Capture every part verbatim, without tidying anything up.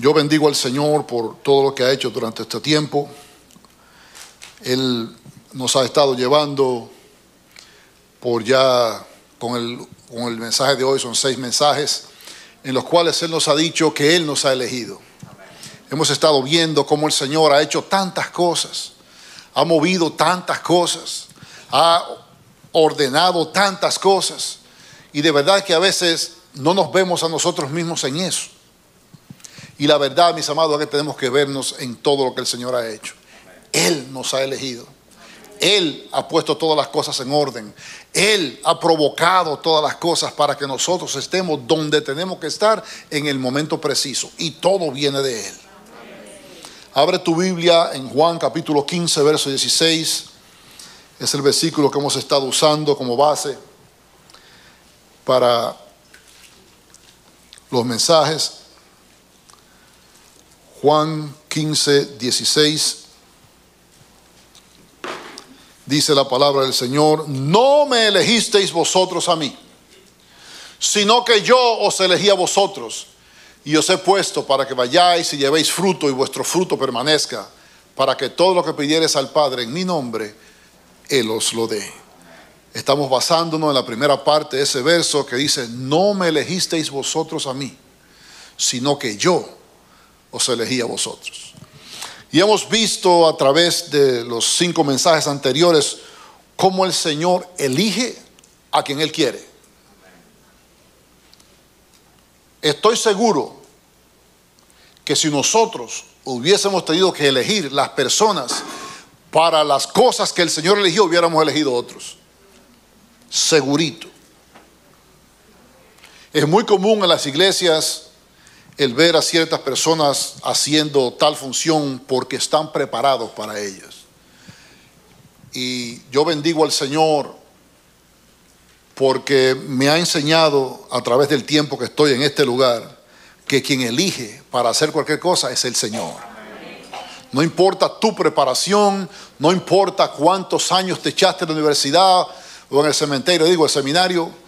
Yo bendigo al Señor por todo lo que ha hecho durante este tiempo. Él nos ha estado llevando por ya, con el, con el mensaje de hoy, son seis mensajes, en los cuales Él nos ha dicho que Él nos ha elegido. Amén. Hemos estado viendo cómo el Señor ha hecho tantas cosas, ha movido tantas cosas, ha ordenado tantas cosas, y de verdad que a veces no nos vemos a nosotros mismos en eso. Y la verdad, mis amados, es que tenemos que vernos en todo lo que el Señor ha hecho. Él nos ha elegido. Él ha puesto todas las cosas en orden. Él ha provocado todas las cosas para que nosotros estemos donde tenemos que estar en el momento preciso. Y todo viene de Él. Abre tu Biblia en Juan capítulo quince, verso dieciséis. Es el versículo que hemos estado usando como base para los mensajes. Juan quince, dieciséis, dice la palabra del Señor: no me elegisteis vosotros a mí, sino que yo os elegí a vosotros, y os he puesto para que vayáis y llevéis fruto, y vuestro fruto permanezca, para que todo lo que pidiereis al Padre en mi nombre, Él os lo dé. Estamos basándonos en la primera parte de ese verso que dice: no me elegisteis vosotros a mí, sino que yo os elegí a vosotros. Y hemos visto a través de los cinco mensajes anteriores cómo el Señor elige a quien Él quiere. Estoy seguro que si nosotros hubiésemos tenido que elegir las personas para las cosas que el Señor eligió, hubiéramos elegido otros. Segurito. Es muy común en las iglesias el ver a ciertas personas haciendo tal función porque están preparados para ellas. Y yo bendigo al Señor porque me ha enseñado a través del tiempo que estoy en este lugar que quien elige para hacer cualquier cosa es el Señor. No importa tu preparación, no importa cuántos años te echaste en la universidad o en el cementerio, digo, el seminario.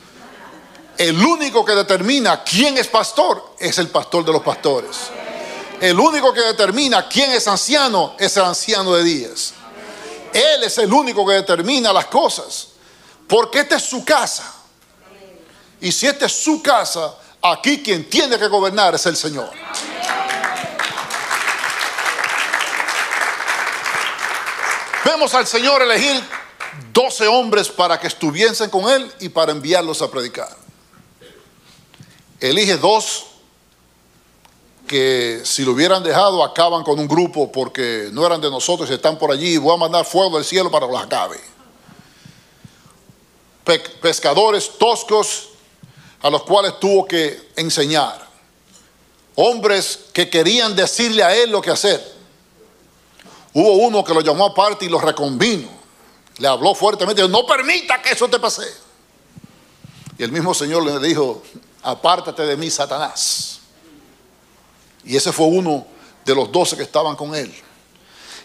El único que determina quién es pastor es el pastor de los pastores. El único que determina quién es anciano es el anciano de días. Él es el único que determina las cosas, porque esta es su casa. Y si esta es su casa, aquí quien tiene que gobernar es el Señor. Vemos al Señor elegir doce hombres para que estuviesen con Él y para enviarlos a predicar. Elige dos que si lo hubieran dejado acaban con un grupo porque no eran de nosotros y están por allí, y voy a mandar fuego del cielo para que los acabe. Pe pescadores toscos a los cuales tuvo que enseñar. Hombres que querían decirle a él lo que hacer. Hubo uno que lo llamó aparte y lo reconvino. Le habló fuertemente: no permita que eso te pase. Y el mismo Señor le dijo: apártate de mí, Satanás. Y ese fue uno de los doce que estaban con él.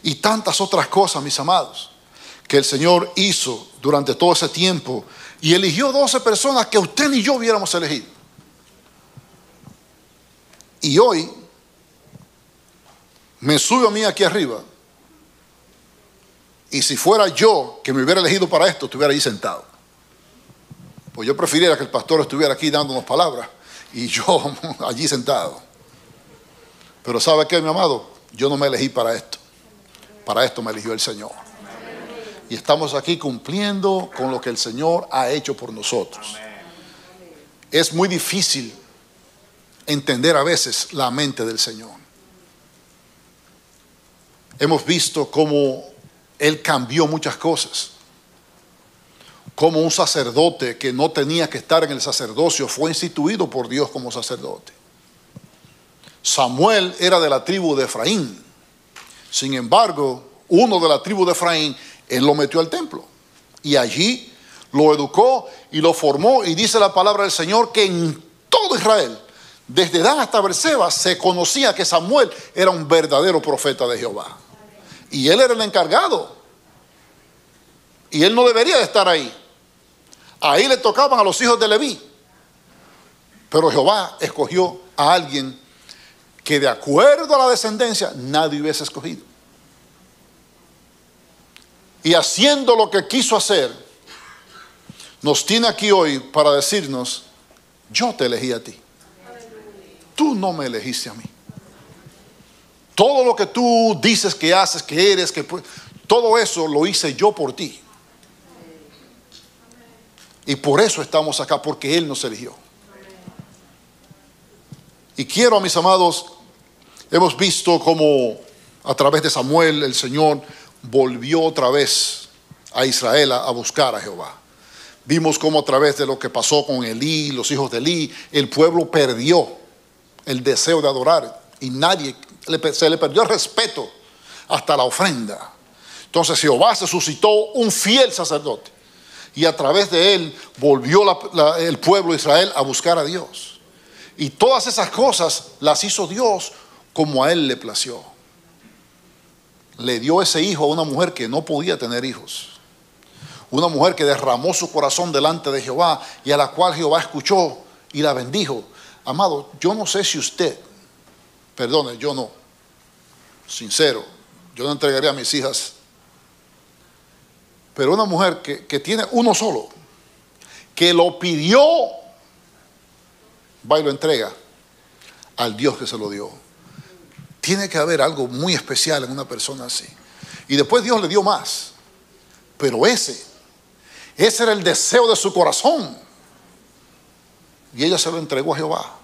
Y tantas otras cosas, mis amados, que el Señor hizo durante todo ese tiempo. Y eligió doce personas que usted ni yo hubiéramos elegido. Y hoy me subo a mí aquí arriba, y si fuera yo que me hubiera elegido para esto, estuviera ahí sentado. Pues yo prefiriera que el pastor estuviera aquí dándonos palabras y yo allí sentado. Pero ¿sabe qué, mi amado? Yo no me elegí para esto. Para esto me eligió el Señor. Y estamos aquí cumpliendo con lo que el Señor ha hecho por nosotros. Es muy difícil entender a veces la mente del Señor. Hemos visto cómo Él cambió muchas cosas. Como un sacerdote que no tenía que estar en el sacerdocio fue instituido por Dios como sacerdote. Samuel era de la tribu de Efraín. Sin embargo, uno de la tribu de Efraín, él lo metió al templo. Y allí lo educó y lo formó. Y dice la palabra del Señor que en todo Israel, desde Dan hasta Berseba, se conocía que Samuel era un verdadero profeta de Jehová. Y él era el encargado. Y él no debería de estar ahí. Ahí le tocaban a los hijos de Leví. Pero Jehová escogió a alguien que de acuerdo a la descendencia nadie hubiese escogido. Y haciendo lo que quiso hacer, nos tiene aquí hoy para decirnos: yo te elegí a ti, tú no me elegiste a mí. Todo lo que tú dices que haces, que eres, que todo eso lo hice yo por ti. Y por eso estamos acá, porque Él nos eligió. Y quiero, mis amados, hemos visto cómo a través de Samuel el Señor volvió otra vez a Israel a buscar a Jehová. Vimos cómo a través de lo que pasó con Elí, los hijos de Elí, el pueblo perdió el deseo de adorar y nadie, se le perdió el respeto hasta la ofrenda. Entonces Jehová se suscitó un fiel sacerdote. Y a través de él volvió la, la, el pueblo de Israel a buscar a Dios. Y todas esas cosas las hizo Dios como a él le plació. Le dio ese hijo a una mujer que no podía tener hijos. Una mujer que derramó su corazón delante de Jehová y a la cual Jehová escuchó y la bendijo. Amado, yo no sé si usted, perdone, yo no, sincero, yo no entregaría a mis hijas. Pero una mujer que, que tiene uno solo, que lo pidió, va y lo entrega al Dios que se lo dio. Tiene que haber algo muy especial en una persona así. Y después Dios le dio más. Pero ese, ese era el deseo de su corazón. Y ella se lo entregó a Jehová.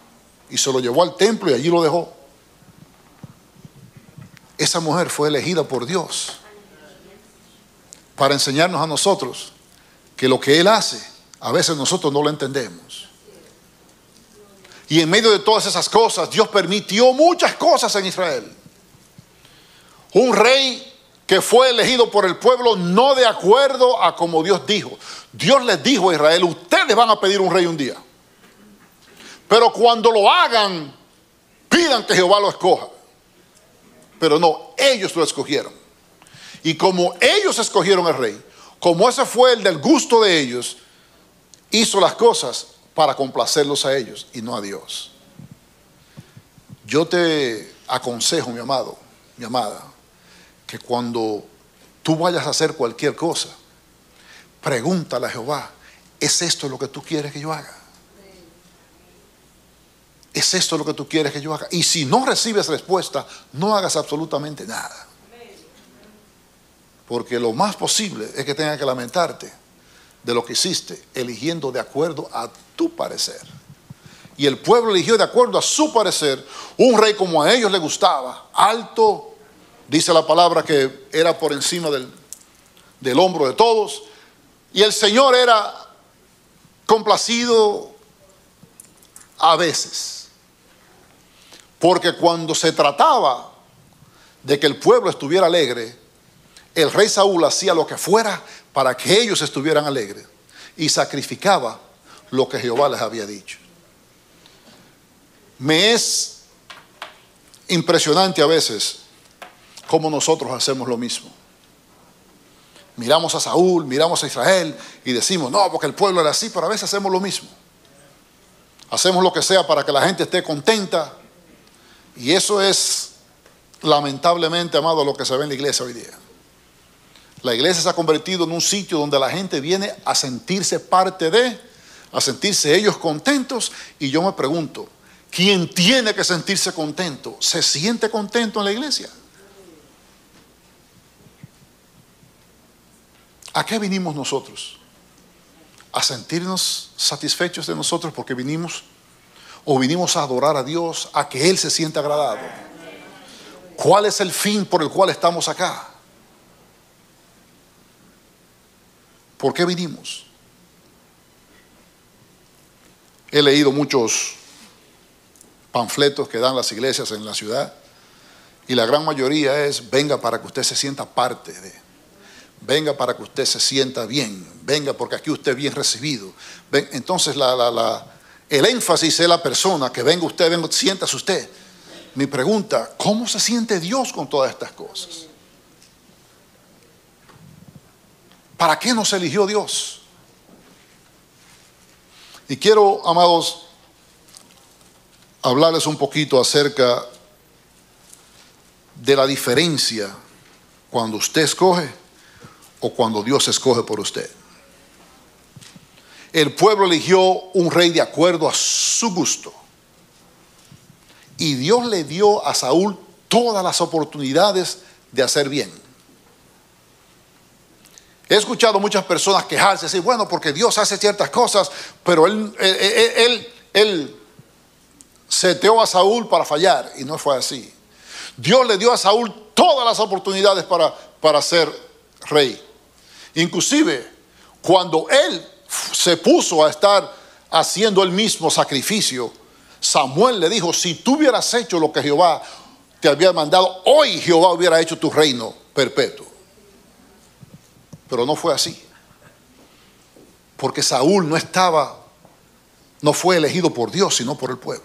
Y se lo llevó al templo y allí lo dejó. Esa mujer fue elegida por Dios para enseñarnos a nosotros que lo que Él hace, a veces nosotros no lo entendemos. Y en medio de todas esas cosas, Dios permitió muchas cosas en Israel. Un rey que fue elegido por el pueblo no de acuerdo a como Dios dijo. Dios les dijo a Israel: ustedes van a pedir un rey un día. Pero cuando lo hagan, pidan que Jehová lo escoja. Pero no, ellos lo escogieron. Y como ellos escogieron al rey, como ese fue el del gusto de ellos, hizo las cosas para complacerlos a ellos y no a Dios. Yo te aconsejo, mi amado, mi amada, que cuando tú vayas a hacer cualquier cosa, pregúntale a Jehová: ¿es esto lo que tú quieres que yo haga? ¿Es esto lo que tú quieres que yo haga? Y si no recibes respuesta, no hagas absolutamente nada. Porque lo más posible es que tengas que lamentarte de lo que hiciste, eligiendo de acuerdo a tu parecer. Y el pueblo eligió de acuerdo a su parecer un rey como a ellos les gustaba, alto, dice la palabra que era por encima del, del hombro de todos. Y el Señor era complacido a veces, porque cuando se trataba de que el pueblo estuviera alegre, el rey Saúl hacía lo que fuera para que ellos estuvieran alegres y sacrificaba lo que Jehová les había dicho. Me es impresionante a veces cómo nosotros hacemos lo mismo. Miramos a Saúl, miramos a Israel y decimos: no, porque el pueblo era así, pero a veces hacemos lo mismo. Hacemos lo que sea para que la gente esté contenta, y eso es lamentablemente, amado, lo que se ve en la iglesia hoy día. La iglesia se ha convertido en un sitio donde la gente viene a sentirse parte de, a sentirse ellos contentos. Y yo me pregunto, ¿quién tiene que sentirse contento? ¿Se siente contento en la iglesia? ¿A qué vinimos nosotros? ¿A sentirnos satisfechos de nosotros porque vinimos? ¿O vinimos a adorar a Dios, a que Él se sienta agradado? ¿Cuál es el fin por el cual estamos acá? ¿Por qué vinimos? He leído muchos panfletos que dan las iglesias en la ciudad y la gran mayoría es: venga para que usted se sienta parte de, venga para que usted se sienta bien, venga porque aquí usted es bien recibido. Ven. Entonces la, la, la, el énfasis es la persona, que venga usted, venga, siéntase usted. Mi pregunta: ¿cómo se siente Dios con todas estas cosas? ¿Para qué nos eligió Dios? Y quiero, amados, hablarles un poquito acerca de la diferencia cuando usted escoge o cuando Dios escoge por usted. El pueblo eligió un rey de acuerdo a su gusto. Y Dios le dio a Saúl todas las oportunidades de hacer bien. He escuchado muchas personas quejarse, decir, bueno, porque Dios hace ciertas cosas, pero él, él, él, él, él seteó a Saúl para fallar, y no fue así. Dios le dio a Saúl todas las oportunidades para, para ser rey. Inclusive, cuando él se puso a estar haciendo el mismo sacrificio, Samuel le dijo, si tú hubieras hecho lo que Jehová te había mandado, hoy Jehová hubiera hecho tu reino perpetuo. Pero no fue así, porque Saúl no estaba, no fue elegido por Dios, sino por el pueblo.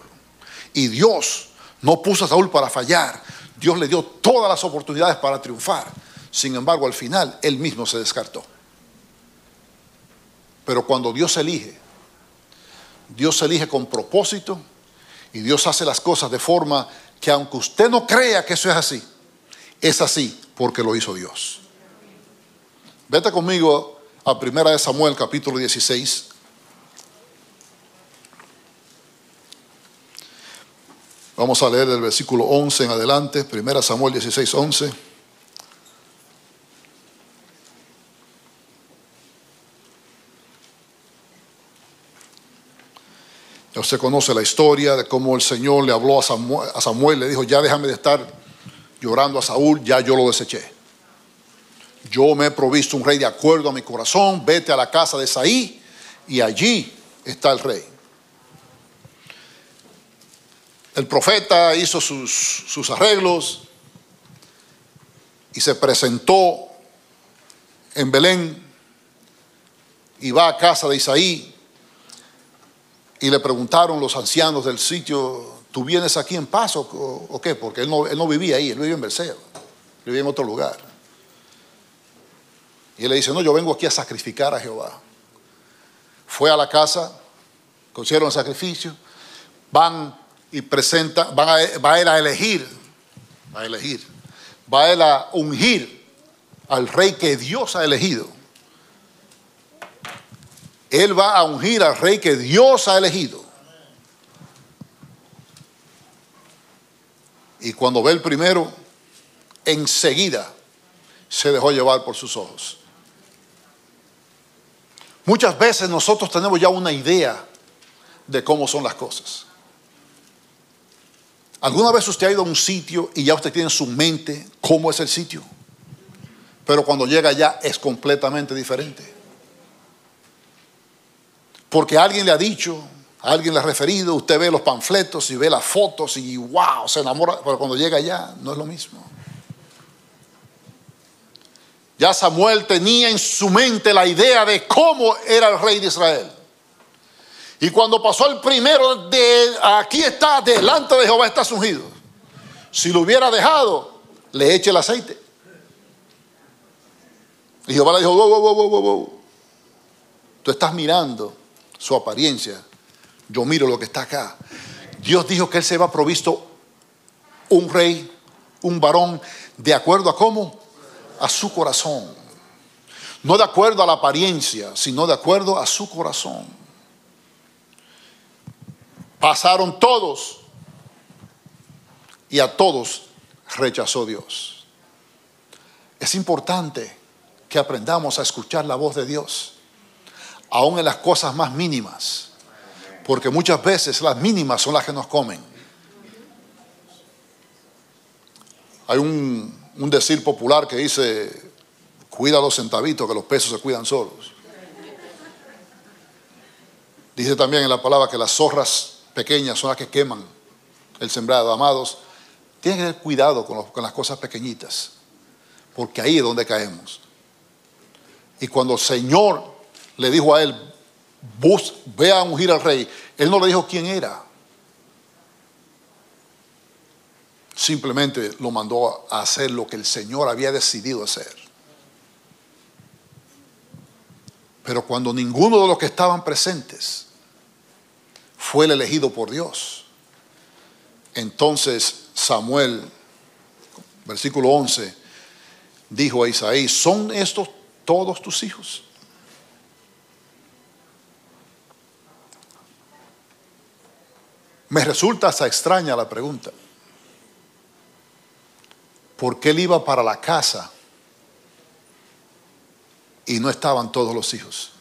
Y Dios no puso a Saúl para fallar. Dios le dio todas las oportunidades para triunfar. Sin embargo, al final, él mismo se descartó. Pero cuando Dios elige, Dios elige con propósito, y Dios hace las cosas de forma que, aunque usted no crea que eso es así, es así porque lo hizo Dios. Vete conmigo a Primera de Samuel, capítulo dieciséis. Vamos a leer el versículo once en adelante. Primera Samuel dieciséis, once. Ya usted conoce la historia de cómo el Señor le habló a Samuel, a Samuel, le dijo, ya déjame de estar llorando a Saúl, ya yo lo deseché. Yo me he provisto un rey de acuerdo a mi corazón. Vete a la casa de Saí y allí está el rey. El profeta hizo sus, sus arreglos y se presentó en Belén y va a casa de Isaí, y le preguntaron los ancianos del sitio, ¿tú vienes aquí en paz o, o qué? Porque él no, él no vivía ahí, él vivía en Berseba, vivía en otro lugar. Y él le dice, no, yo vengo aquí a sacrificar a Jehová. Fue a la casa, consiguieron el sacrificio, van y presentan, van a, va a él a elegir, va a elegir, va a él a ungir al rey que Dios ha elegido. Él va a ungir al rey que Dios ha elegido. Y cuando ve el primero, enseguida se dejó llevar por sus ojos. Muchas veces nosotros tenemos ya una idea de cómo son las cosas. ¿Alguna vez usted ha ido a un sitio y ya usted tiene en su mente cómo es el sitio? Pero cuando llega allá es completamente diferente. Porque alguien le ha dicho, alguien le ha referido, usted ve los panfletos y ve las fotos y wow, se enamora, pero cuando llega allá no es lo mismo. Ya Samuel tenía en su mente la idea de cómo era el rey de Israel. Y cuando pasó el primero de aquí está, delante de Jehová está ungido. Si lo hubiera dejado, le eche el aceite. Y Jehová le dijo, wow, wow, wow, wow, wow. Tú estás mirando su apariencia. Yo miro lo que está acá. Dios dijo que él se había provisto un rey, un varón, de acuerdo a cómo, a su corazón. No de acuerdo a la apariencia, sino de acuerdo a su corazón. Pasaron todos y a todos rechazó Dios. Es importante que aprendamos a escuchar la voz de Dios, aún en las cosas más mínimas, porque muchas veces las mínimas son las que nos comen. Hay un Un decir popular que dice, cuida los centavitos, que los pesos se cuidan solos. Dice también en la palabra que las zorras pequeñas son las que queman el sembrado. Amados, tienen que tener cuidado con, los, con las cosas pequeñitas, porque ahí es donde caemos. Y cuando el Señor le dijo a él, Bus, ve a ungir al rey, él no le dijo quién era. Simplemente lo mandó a hacer lo que el Señor había decidido hacer. Pero cuando ninguno de los que estaban presentes fue el elegido por Dios, entonces Samuel versículo once, dijo a Isaí: ¿son estos todos tus hijos? Me resulta hasta extraña la pregunta, porque él iba para la casa y no estaban todos los hijos.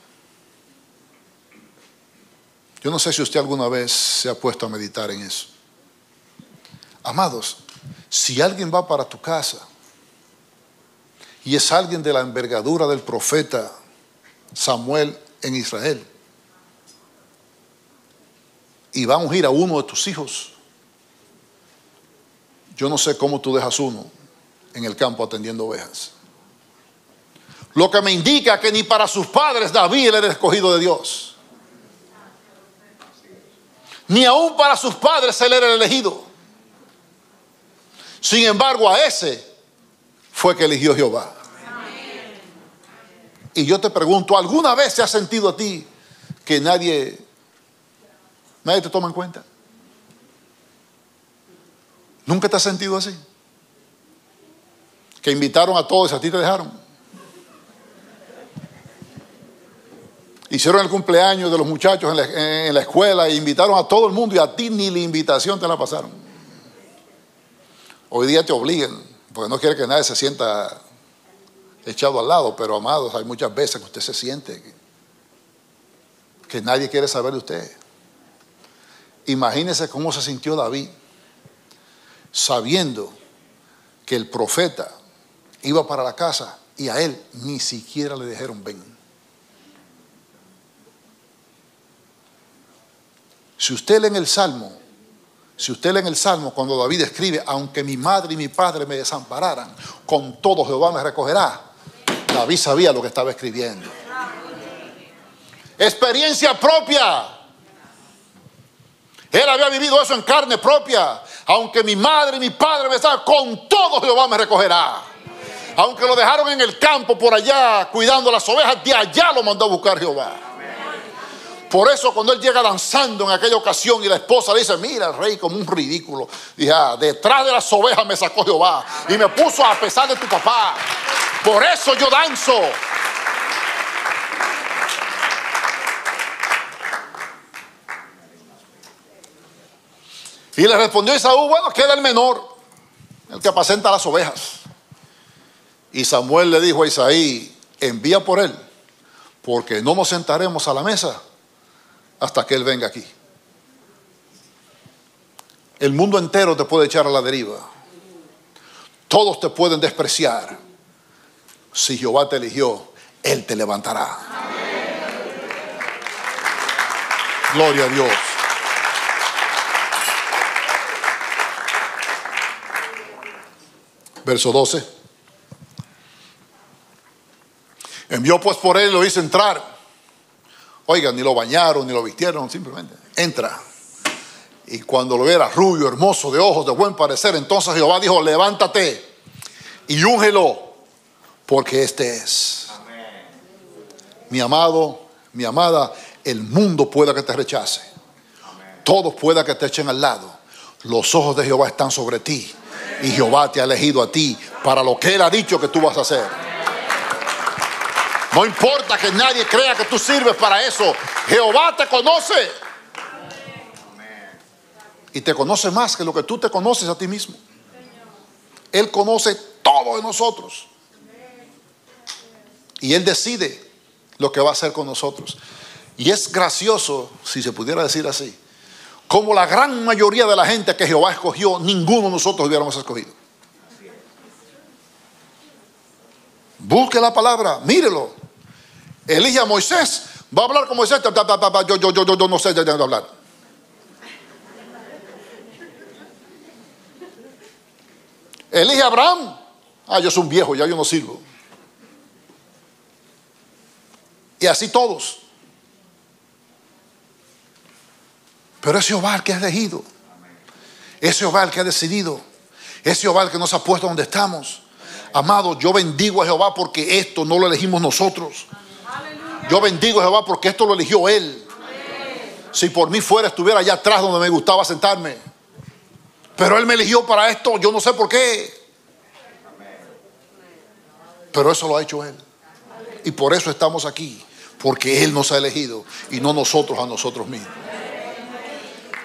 Yo no sé si usted alguna vez se ha puesto a meditar en eso. Amados, si alguien va para tu casa y es alguien de la envergadura del profeta Samuel en Israel, y va a ungir a uno de tus hijos, yo no sé cómo tú dejas uno en el campo atendiendo ovejas. Lo que me indica que ni para sus padres David era el escogido de Dios. Ni aún para sus padres él era el elegido. Sin embargo, a ese fue que eligió Jehová. Y yo te pregunto, ¿alguna vez se ha sentido a ti que nadie... nadie te toma en cuenta? ¿Nunca te has sentido así? Que invitaron a todos, a ti te dejaron. Hicieron el cumpleaños de los muchachos en la, en la escuela e invitaron a todo el mundo, y a ti ni la invitación te la pasaron. Hoy día te obligan, porque no quiere que nadie se sienta echado al lado. Pero amados, hay muchas veces que usted se siente que, que nadie quiere saber de usted. Imagínense cómo se sintió David, sabiendo que el profeta iba para la casa y a él ni siquiera le dijeron ven. Si usted lee en el Salmo, si usted lee en el Salmo, cuando David escribe: aunque mi madre y mi padre me desampararan, con todo Jehová me recogerá, David sabía lo que estaba escribiendo. Experiencia propia. Él había vivido eso en carne propia. Aunque mi madre y mi padre me salgan, con todo Jehová me recogerá. Aunque lo dejaron en el campo por allá cuidando las ovejas, de allá lo mandó a buscar Jehová. Por eso cuando él llega danzando en aquella ocasión y la esposa le dice: mira el rey, como un ridículo. Dije: ah, detrás de las ovejas me sacó Jehová y me puso a pesar de tu papá. Por eso yo danzo. Y le respondió Esaú: bueno, queda el menor, el que apacenta las ovejas. Y Samuel le dijo a Isaí: envía por él, porque no nos sentaremos a la mesa hasta que él venga aquí. El mundo entero te puede echar a la deriva. Todos te pueden despreciar. Si Jehová te eligió, él te levantará. Gloria a Dios. Verso doce. Envió pues por él y lo hizo entrar. Oigan, ni lo bañaron, ni lo vistieron, simplemente entra. Y cuando lo era rubio, hermoso, de ojos, de buen parecer, entonces Jehová dijo: levántate y úngelo, porque este es. Amén. Mi amado, mi amada, el mundo pueda que te rechace. Amén. Todos pueda que te echen al lado. Los ojos de Jehová están sobre ti. Y Jehová te ha elegido a ti para lo que él ha dicho que tú vas a hacer. No importa que nadie crea que tú sirves para eso. Jehová te conoce. Y te conoce más que lo que tú te conoces a ti mismo. Él conoce todo de nosotros. Y él decide lo que va a hacer con nosotros. Y es gracioso, si se pudiera decir así, como la gran mayoría de la gente que Jehová escogió, ninguno de nosotros hubiéramos escogido. Busque la palabra, mírelo. Elige a Moisés, va a hablar con Moisés. Yo, yo, yo, yo no sé de dónde hablar. Elige a Abraham. Ah, yo soy un viejo, ya yo no sirvo. Y así todos. Pero es Jehová el que ha elegido. Es Jehová el que ha decidido. Es Jehová el que nos ha puesto donde estamos. Amados, yo bendigo a Jehová porque esto no lo elegimos nosotros. Yo bendigo a Jehová porque esto lo eligió él. Si por mí fuera, estuviera allá atrás donde me gustaba sentarme. Pero él me eligió para esto. Yo no sé por qué. Pero eso lo ha hecho Él. Y por eso estamos aquí. Porque Él nos ha elegido y no nosotros a nosotros mismos.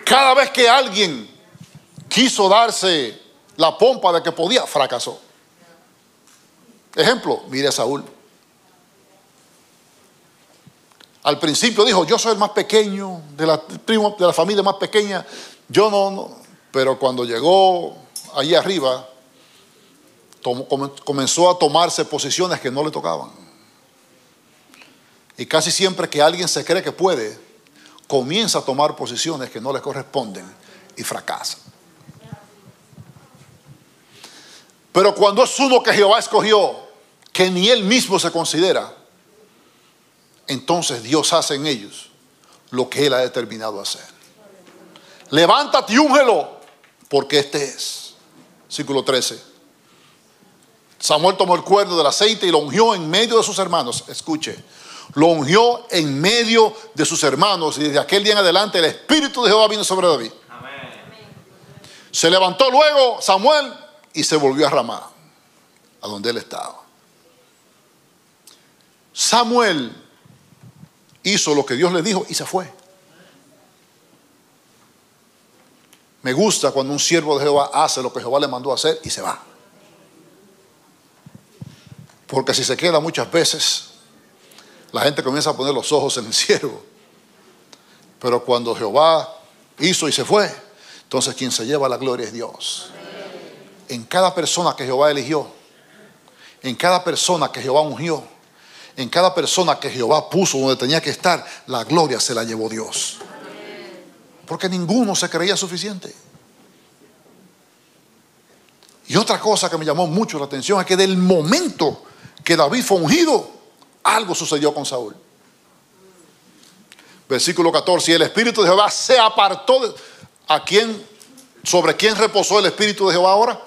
Cada vez que alguien quiso darse la pompa de que podía, fracasó. Ejemplo, mire a Saúl. Al principio dijo: yo soy el más pequeño de la, primo, de la familia más pequeña. Yo no, no. Pero cuando llegó allí arriba, tomó, comenzó a tomarse posiciones que no le tocaban. Y casi siempre que alguien se cree que puede, comienza a tomar posiciones que no le corresponden y fracasa. Pero cuando es uno que Jehová escogió, que ni él mismo se considera, entonces Dios hace en ellos lo que Él ha determinado hacer. Levántate y úngelo, porque este es. Versículo trece. Samuel tomó el cuerno del aceite y lo ungió en medio de sus hermanos. Escuche, lo ungió en medio de sus hermanos. Y desde aquel día en adelante el Espíritu de Jehová vino sobre David. Amén. Se levantó luego Samuel y se volvió a Ramá, a donde él estaba. Samuel hizo lo que Dios le dijo y se fue. Me gusta cuando un siervo de Jehová hace lo que Jehová le mandó a hacer y se va. Porque si se queda muchas veces, la gente comienza a poner los ojos en el siervo. Pero cuando Jehová hizo y se fue, entonces quien se lleva la gloria es Dios. En cada persona que Jehová eligió, en cada persona que Jehová ungió, en cada persona que Jehová puso donde tenía que estar, la gloria se la llevó Dios. Porque ninguno se creía suficiente. Y otra cosa que me llamó mucho la atención es que del momento que David fue ungido, algo sucedió con Saúl. Versículo catorce. Y el Espíritu de Jehová se apartó de, ¿a quién? ¿Sobre quién reposó el Espíritu de Jehová ahora?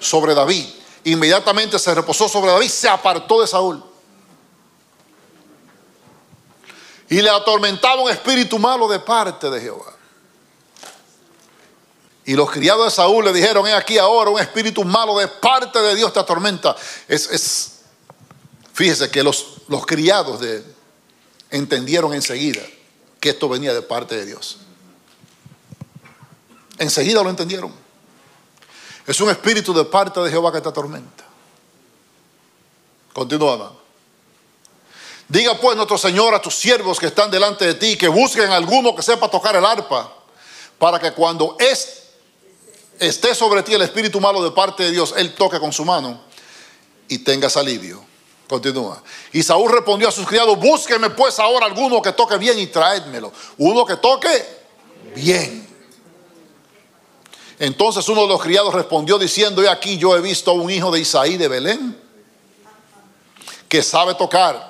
Sobre David. Inmediatamente se reposó sobre David, se apartó de Saúl. Y le atormentaba un espíritu malo de parte de Jehová. Y los criados de Saúl le dijeron: he aquí ahora un espíritu malo de parte de Dios te atormenta. Es, es, fíjese que los, los criados de él entendieron enseguida que esto venía de parte de Dios. Enseguida lo entendieron. Es un espíritu de parte de Jehová que te atormenta. Continúa, amado. Diga pues nuestro Señor a tus siervos que están delante de ti, que busquen alguno que sepa tocar el arpa, para que cuando es, esté sobre ti el espíritu malo de parte de Dios, él toque con su mano y tengas alivio. Continúa. Y Saúl respondió a sus criados: búsquenme pues ahora alguno que toque bien y traédmelo. Uno que toque bien. Entonces uno de los criados respondió diciendo: he aquí yo he visto a un hijo de Isaí de Belén, que sabe tocar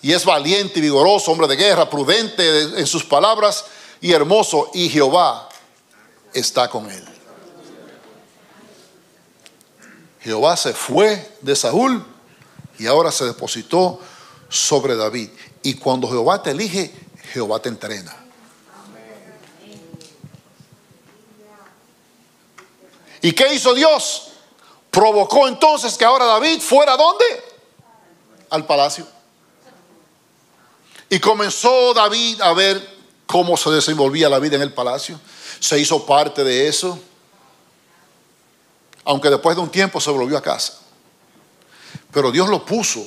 y es valiente y vigoroso, hombre de guerra, prudente en sus palabras y hermoso, y Jehová está con él. Jehová se fue de Saúl y ahora se depositó sobre David. Y cuando Jehová te elige, Jehová te entrena. ¿Y qué hizo Dios? Provocó entonces que ahora David fuera, ¿dónde? Al palacio. Y comenzó David a ver cómo se desenvolvía la vida en el palacio. Se hizo parte de eso. Aunque después de un tiempo se volvió a casa. Pero Dios lo puso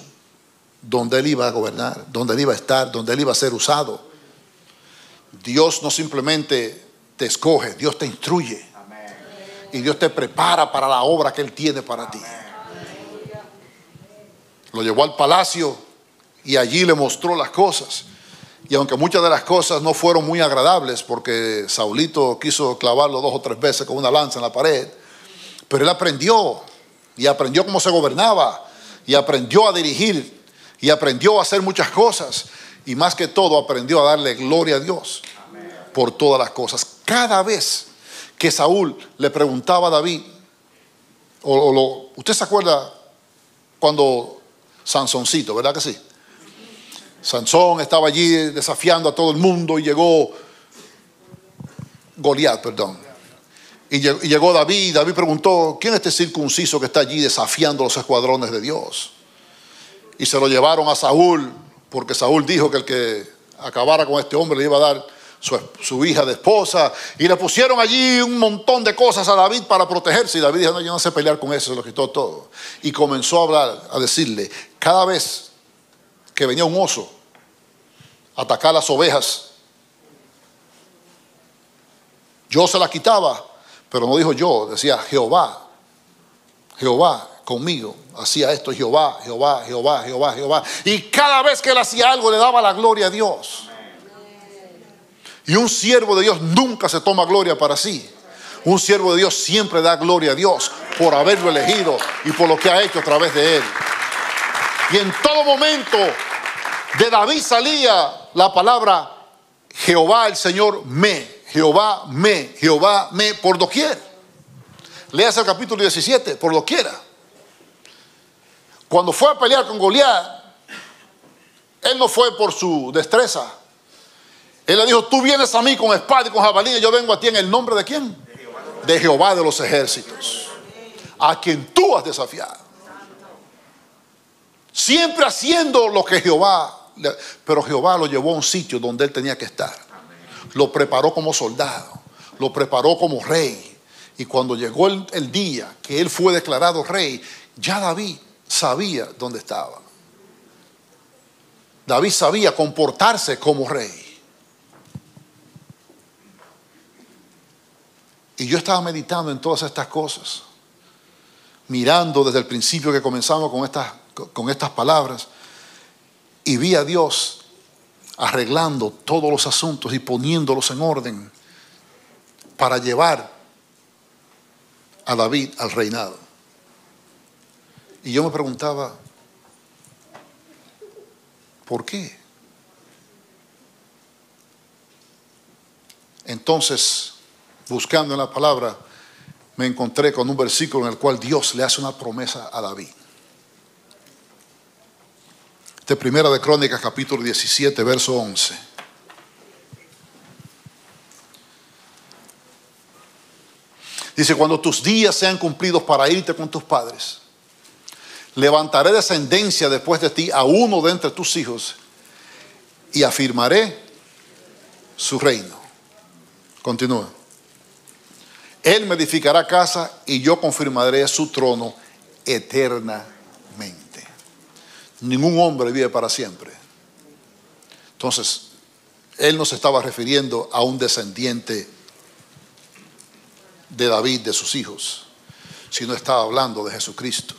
donde él iba a gobernar, donde él iba a estar, donde él iba a ser usado. Dios no simplemente te escoge, Dios te instruye. Amén. Y Dios te prepara para la obra que él tiene para ti. Amén. Lo llevó al palacio. Y allí le mostró las cosas. Y aunque muchas de las cosas no fueron muy agradables, porque Saulito quiso clavarlo dos o tres veces con una lanza en la pared, pero él aprendió. Y aprendió cómo se gobernaba. Y aprendió a dirigir. Y aprendió a hacer muchas cosas. Y más que todo aprendió a darle gloria a Dios por todas las cosas. Cada vez que Saúl le preguntaba a David, o, o lo, ¿usted se acuerda cuando Sansoncito, verdad que sí? Sansón estaba allí desafiando a todo el mundo y llegó Goliat, perdón. Y llegó David. David preguntó: ¿quién es este circunciso que está allí desafiando los escuadrones de Dios? y se lo llevaron a Saúl, porque Saúl dijo que el que acabara con este hombre le iba a dar su, su hija de esposa, y le pusieron allí un montón de cosas a David para protegerse, y David dijo: no, yo no sé pelear con eso, se lo quitó todo. Y comenzó a hablar, a decirle, cada vez que venía un oso a atacar las ovejas, yo se la quitaba, pero no dijo yo, decía Jehová, Jehová conmigo, hacía esto, Jehová, Jehová, Jehová, Jehová, Jehová. Y cada vez que él hacía algo le daba la gloria a Dios. Y un siervo de Dios nunca se toma gloria para sí. Un siervo de Dios siempre da gloria a Dios por haberlo elegido y por lo que ha hecho a través de él. Y en todo momento de David salía la palabra Jehová, el Señor me. Jehová me, Jehová me, por doquier. Leas el capítulo diecisiete, por doquiera. Cuando fue a pelear con Goliat, él no fue por su destreza. Él le dijo: tú vienes a mí con espada y con jabalina, yo vengo a ti en el nombre de ¿quién? De Jehová, de, Jehová de los ejércitos, a quien tú has desafiado. Siempre haciendo lo que Jehová, pero Jehová lo llevó a un sitio donde él tenía que estar. Lo preparó como soldado, lo preparó como rey. Y cuando llegó el, el día que él fue declarado rey, ya David sabía dónde estaba. David sabía comportarse como rey. Y yo estaba meditando en todas estas cosas, mirando desde el principio que comenzamos con estas, con estas palabras, y vi a Dios arreglando todos los asuntos y poniéndolos en orden para llevar a David al reinado. Y yo me preguntaba, ¿por qué? Entonces, buscando en la palabra, me encontré con un versículo en el cual Dios le hace una promesa a David. De Primera de Crónicas, capítulo diecisiete, verso once. Dice: cuando tus días sean cumplidos para irte con tus padres, levantaré descendencia después de ti a uno de entre tus hijos y afirmaré su reino. Continúa. Él me edificará casa y yo confirmaré su trono eternamente. Ningún hombre vive para siempre. Entonces, él no se estaba refiriendo a un descendiente de David, de sus hijos, sino estaba hablando de Jesucristo.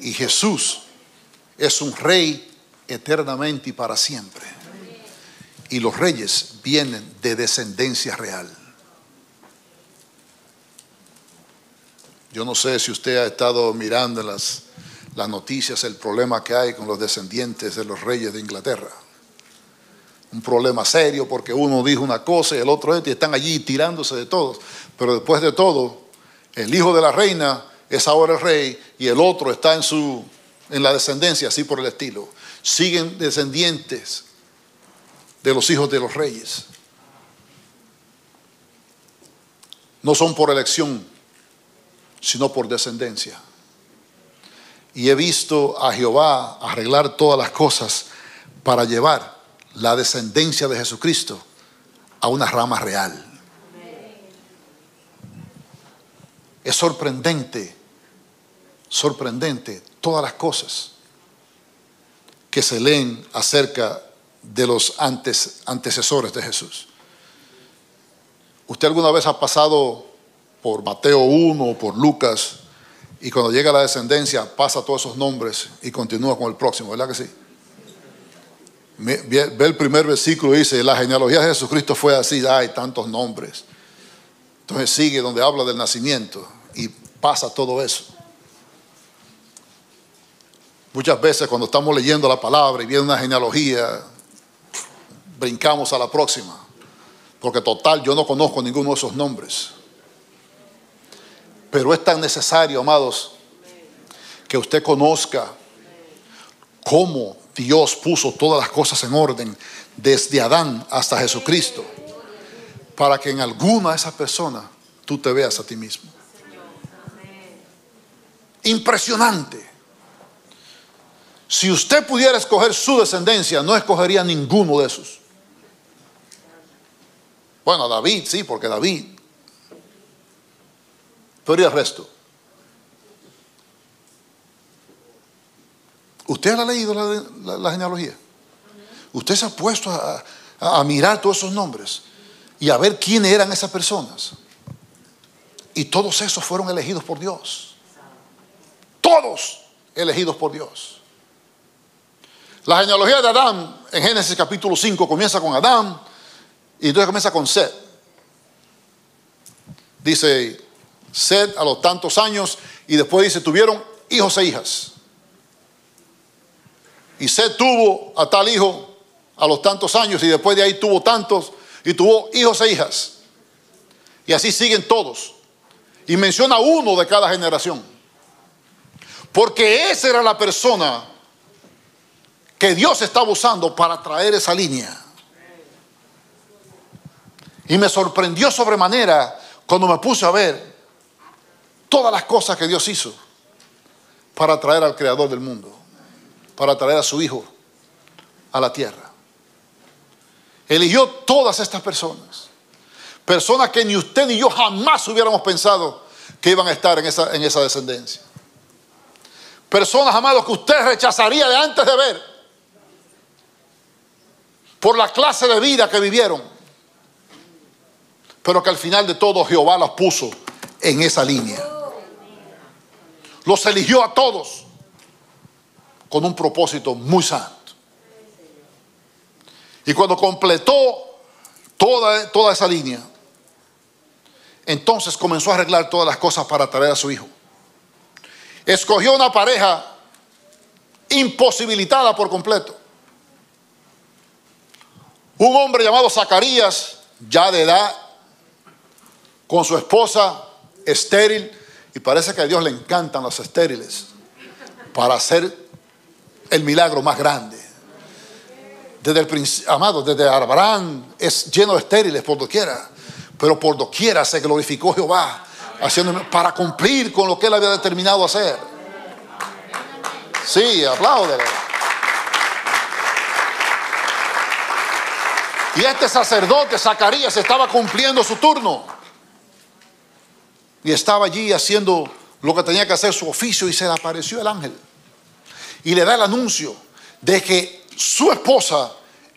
Y Jesús es un rey eternamente y para siempre. Y los reyes vienen de descendencia real. Yo no sé si usted ha estado mirando en las las noticias, el problema que hay con los descendientes de los reyes de Inglaterra. Un problema serio, porque uno dijo una cosa y el otro esto, y están allí tirándose de todos. Pero después de todo, el hijo de la reina es ahora el rey y el otro está en, su, en la descendencia, así por el estilo. Siguen descendientes de los hijos de los reyes. No son por elección, sino por descendencia. Y he visto a Jehová arreglar todas las cosas para llevar la descendencia de Jesucristo a una rama real. Es sorprendente, sorprendente todas las cosas que se leen acerca de los antes, antecesores de Jesús. ¿Usted alguna vez ha pasado por Mateo uno o por Lucas? Y cuando llega la descendencia, pasa todos esos nombres y continúa con el próximo, ¿verdad que sí? Ve el primer versículo y dice: la genealogía de Jesucristo fue así. Hay tantos nombres. Entonces sigue donde habla del nacimiento y pasa todo eso. Muchas veces cuando estamos leyendo la palabra y viene una genealogía, brincamos a la próxima, porque total yo no conozco ninguno de esos nombres. Pero es tan necesario, amados, que usted conozca cómo Dios puso todas las cosas en orden desde Adán hasta Jesucristo, para que en alguna de esas personas tú te veas a ti mismo. Impresionante. Si usted pudiera escoger su descendencia, no escogería ninguno de esos. Bueno, David, sí, porque David. Pero ¿y el resto? ¿Usted ha leído la, la, la genealogía? ¿Usted se ha puesto a, a, a mirar todos esos nombres y a ver quiénes eran esas personas? Y todos esos fueron elegidos por Dios. Todos elegidos por Dios. La genealogía de Adán en Génesis capítulo cinco comienza con Adán y entonces comienza con Set. Dice Set a los tantos años y después dice tuvieron hijos e hijas. Y Set tuvo a tal hijo a los tantos años y después de ahí tuvo tantos y tuvo hijos e hijas. Y así siguen todos. Y menciona uno de cada generación. Porque esa era la persona que Dios estaba usando para traer esa línea. Y me sorprendió sobremanera cuando me puse a ver todas las cosas que Dios hizo para traer al Creador del mundo, para traer a su Hijo a la tierra. Eligió todas estas personas, personas que ni usted ni yo jamás hubiéramos pensado que iban a estar en esa, en esa descendencia. Personas, amados, que usted rechazaría de antes de ver, por la clase de vida que vivieron, pero que al final de todo Jehová las puso en esa línea. Los eligió a todos con un propósito muy santo. Y cuando completó toda, toda esa línea, entonces comenzó a arreglar todas las cosas para traer a su Hijo. Escogió una pareja imposibilitada por completo. Un hombre llamado Zacarías, ya de edad, con su esposa estéril, y parece que a Dios le encantan los estériles para hacer el milagro más grande. Desde el principio, amados, desde Abraham es lleno de estériles por doquiera, pero por doquiera se glorificó Jehová haciendo para cumplir con lo que él había determinado hacer. Sí, apláudele. Y este sacerdote Zacarías estaba cumpliendo su turno y estaba allí haciendo lo que tenía que hacer, su oficio, y se le apareció el ángel y le da el anuncio de que su esposa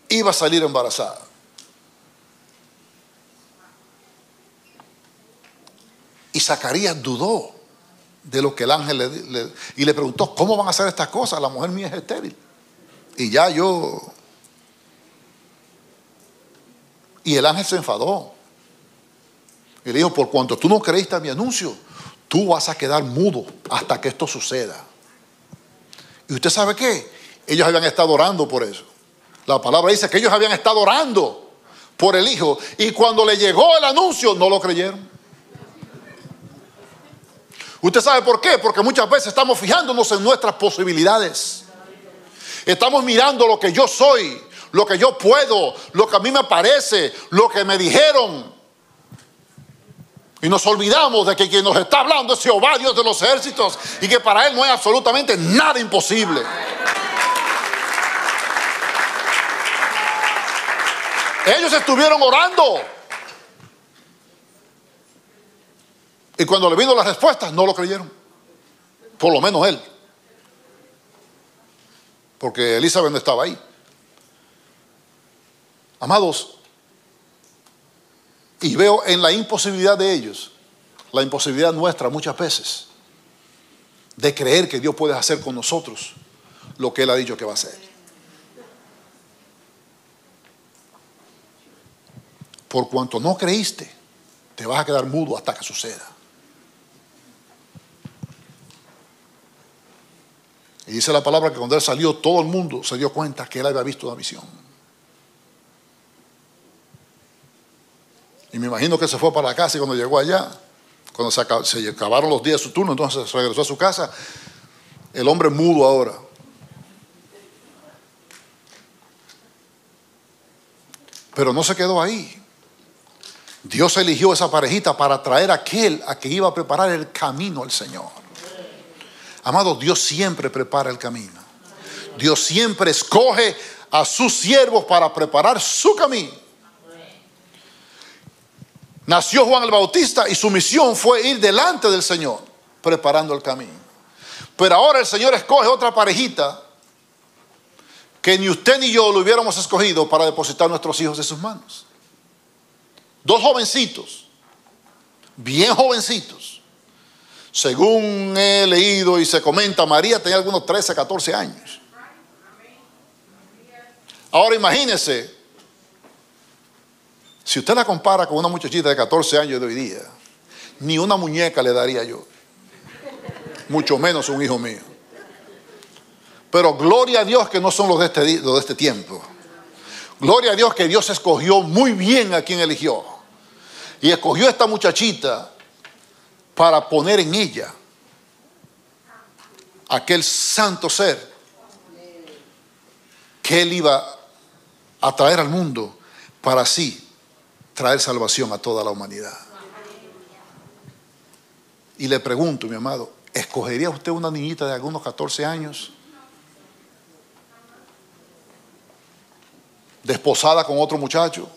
iba a salir embarazada. Y Zacarías dudó de lo que el ángel le, le, y le preguntó, ¿cómo van a hacer estas cosas? La mujer mía es estéril. Y ya yo... Y el ángel se enfadó. Y le dijo, por cuanto tú no creíste a mi anuncio, tú vas a quedar mudo hasta que esto suceda. ¿Y usted sabe qué? Ellos habían estado orando por eso. La palabra dice que ellos habían estado orando por el Hijo. Y cuando le llegó el anuncio, no lo creyeron. ¿Usted sabe por qué? Porque muchas veces estamos fijándonos en nuestras posibilidades. Estamos mirando lo que yo soy, lo que yo puedo, lo que a mí me parece, lo que me dijeron. Y nos olvidamos de que quien nos está hablando es Jehová, Dios de los ejércitos, y que para Él no es absolutamente nada imposible. Ellos estuvieron orando. Y cuando le vino las respuestas, no lo creyeron. Por lo menos él. Porque Elizabeth no estaba ahí. Amados, y veo en la imposibilidad de ellos, la imposibilidad nuestra muchas veces, de creer que Dios puede hacer con nosotros lo que Él ha dicho que va a hacer. Por cuanto no creíste, te vas a quedar mudo hasta que suceda. Y dice la palabra que cuando él salió, todo el mundo se dio cuenta que él había visto una visión. Y me imagino que se fue para la casa, y cuando llegó allá, cuando se, acab- se acabaron los días de su turno, entonces regresó a su casa, el hombre mudo ahora. Pero no se quedó ahí. Dios eligió esa parejita para traer a aquel a que iba a preparar el camino al Señor. Amados, Dios siempre prepara el camino. Dios siempre escoge a sus siervos para preparar su camino. Nació Juan el Bautista y su misión fue ir delante del Señor, preparando el camino. Pero ahora el Señor escoge otra parejita que ni usted ni yo lo hubiéramos escogido para depositar nuestros hijos en sus manos. Dos jovencitos, bien jovencitos. Según he leído y se comenta, María tenía algunos trece, catorce años. Ahora imagínese, si usted la compara con una muchachita de catorce años de hoy día, ni una muñeca le daría yo, mucho menos un hijo mío. Pero gloria a Dios que no son los de este, los de este tiempo. Gloria a Dios que Dios escogió muy bien a quien eligió. Y escogió a esta muchachita para poner en ella aquel santo ser que Él iba a traer al mundo para así traer salvación a toda la humanidad. Y le pregunto, mi amado, ¿escogería usted una niñita de algunos catorce años, desposada con otro muchacho,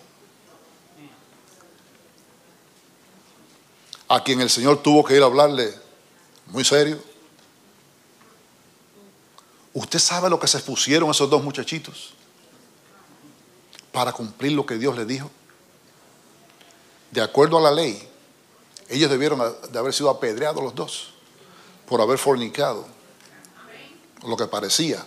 a quien el Señor tuvo que ir a hablarle muy serio? ¿Usted sabe lo que se expusieron esos dos muchachitos para cumplir lo que Dios les dijo? De acuerdo a la ley, ellos debieron de haber sido apedreados los dos por haber fornicado, lo que parecía.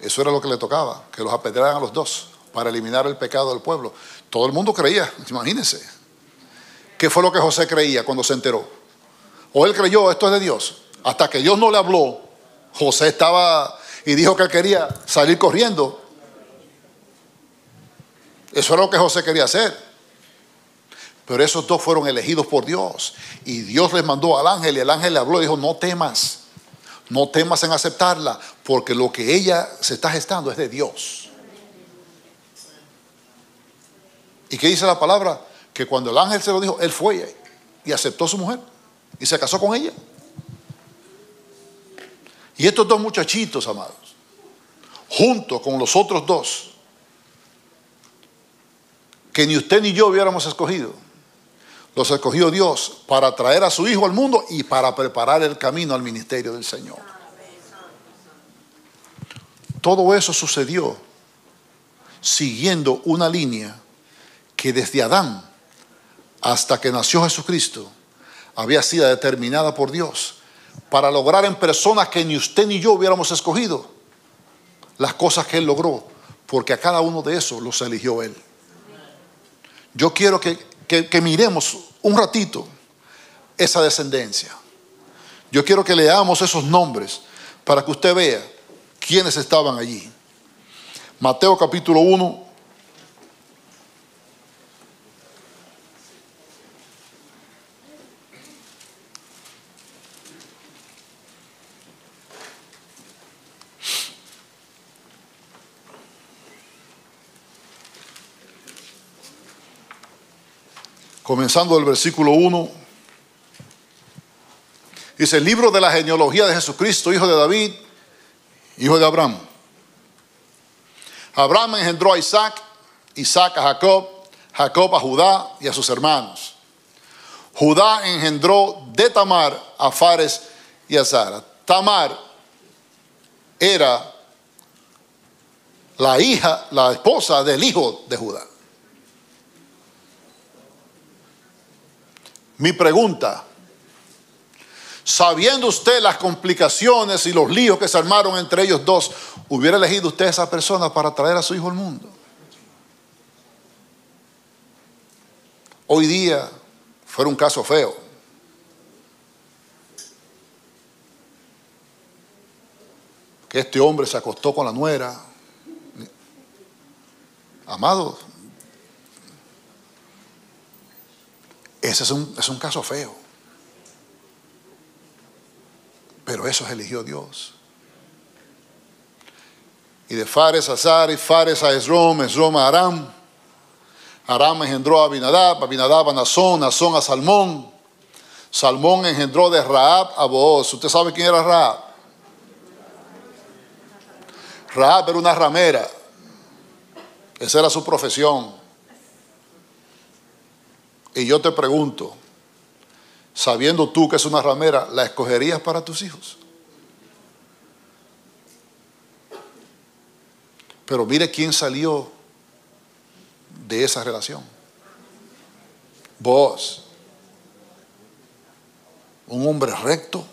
Eso era lo que le tocaba, que los apedrearan a los dos para eliminar el pecado del pueblo. Todo el mundo creía, imagínense. ¿Qué fue lo que José creía cuando se enteró? O él creyó, esto es de Dios. Hasta que Dios no le habló, José estaba y dijo que él quería salir corriendo. Eso era lo que José quería hacer. Pero esos dos fueron elegidos por Dios. Y Dios les mandó al ángel y el ángel le habló y dijo, no temas. No temas en aceptarla, porque lo que ella se está gestando es de Dios. ¿Y qué dice la palabra? Que cuando el ángel se lo dijo, él fue y aceptó a su mujer y se casó con ella. Y estos dos muchachitos, amados, junto con los otros dos, que ni usted ni yo hubiéramos escogido, los escogió Dios para traer a su hijo al mundo y para preparar el camino al ministerio del Señor. Todo eso sucedió siguiendo una línea que desde Adán hasta que nació Jesucristo había sido determinada por Dios para lograr en personas que ni usted ni yo hubiéramos escogido las cosas que Él logró, porque a cada uno de esos los eligió Él. Yo quiero que Que, que miremos un ratito esa descendencia. Yo quiero que leamos esos nombres para que usted vea quiénes estaban allí. Mateo capítulo uno. Comenzando del versículo uno, dice: el libro de la genealogía de Jesucristo, hijo de David, hijo de Abraham. Abraham engendró a Isaac, Isaac a Jacob, Jacob a Judá y a sus hermanos. Judá engendró de Tamar a Fares y a Sara. Tamar era la hija, la esposa del hijo de Judá. Mi pregunta, sabiendo usted las complicaciones y los líos que se armaron entre ellos dos, ¿hubiera elegido usted a esa persona para traer a su hijo al mundo? Hoy día fuera un caso feo. Que este hombre se acostó con la nuera. Amado, Ese es un, es un caso feo. Pero esos eligió Dios. Y de Fares a Sara, y Fares a Esrom, Esrom a Aram. Aram engendró a Abinadab, Abinadab a Nazón, Nazón a Salmón. Salmón engendró de Raab a Booz. ¿Usted sabe quién era Raab? Raab era una ramera. Esa era su profesión. Y yo te pregunto, sabiendo tú que es una ramera, ¿la escogerías para tus hijos? Pero mire quién salió de esa relación. Booz. Un hombre recto,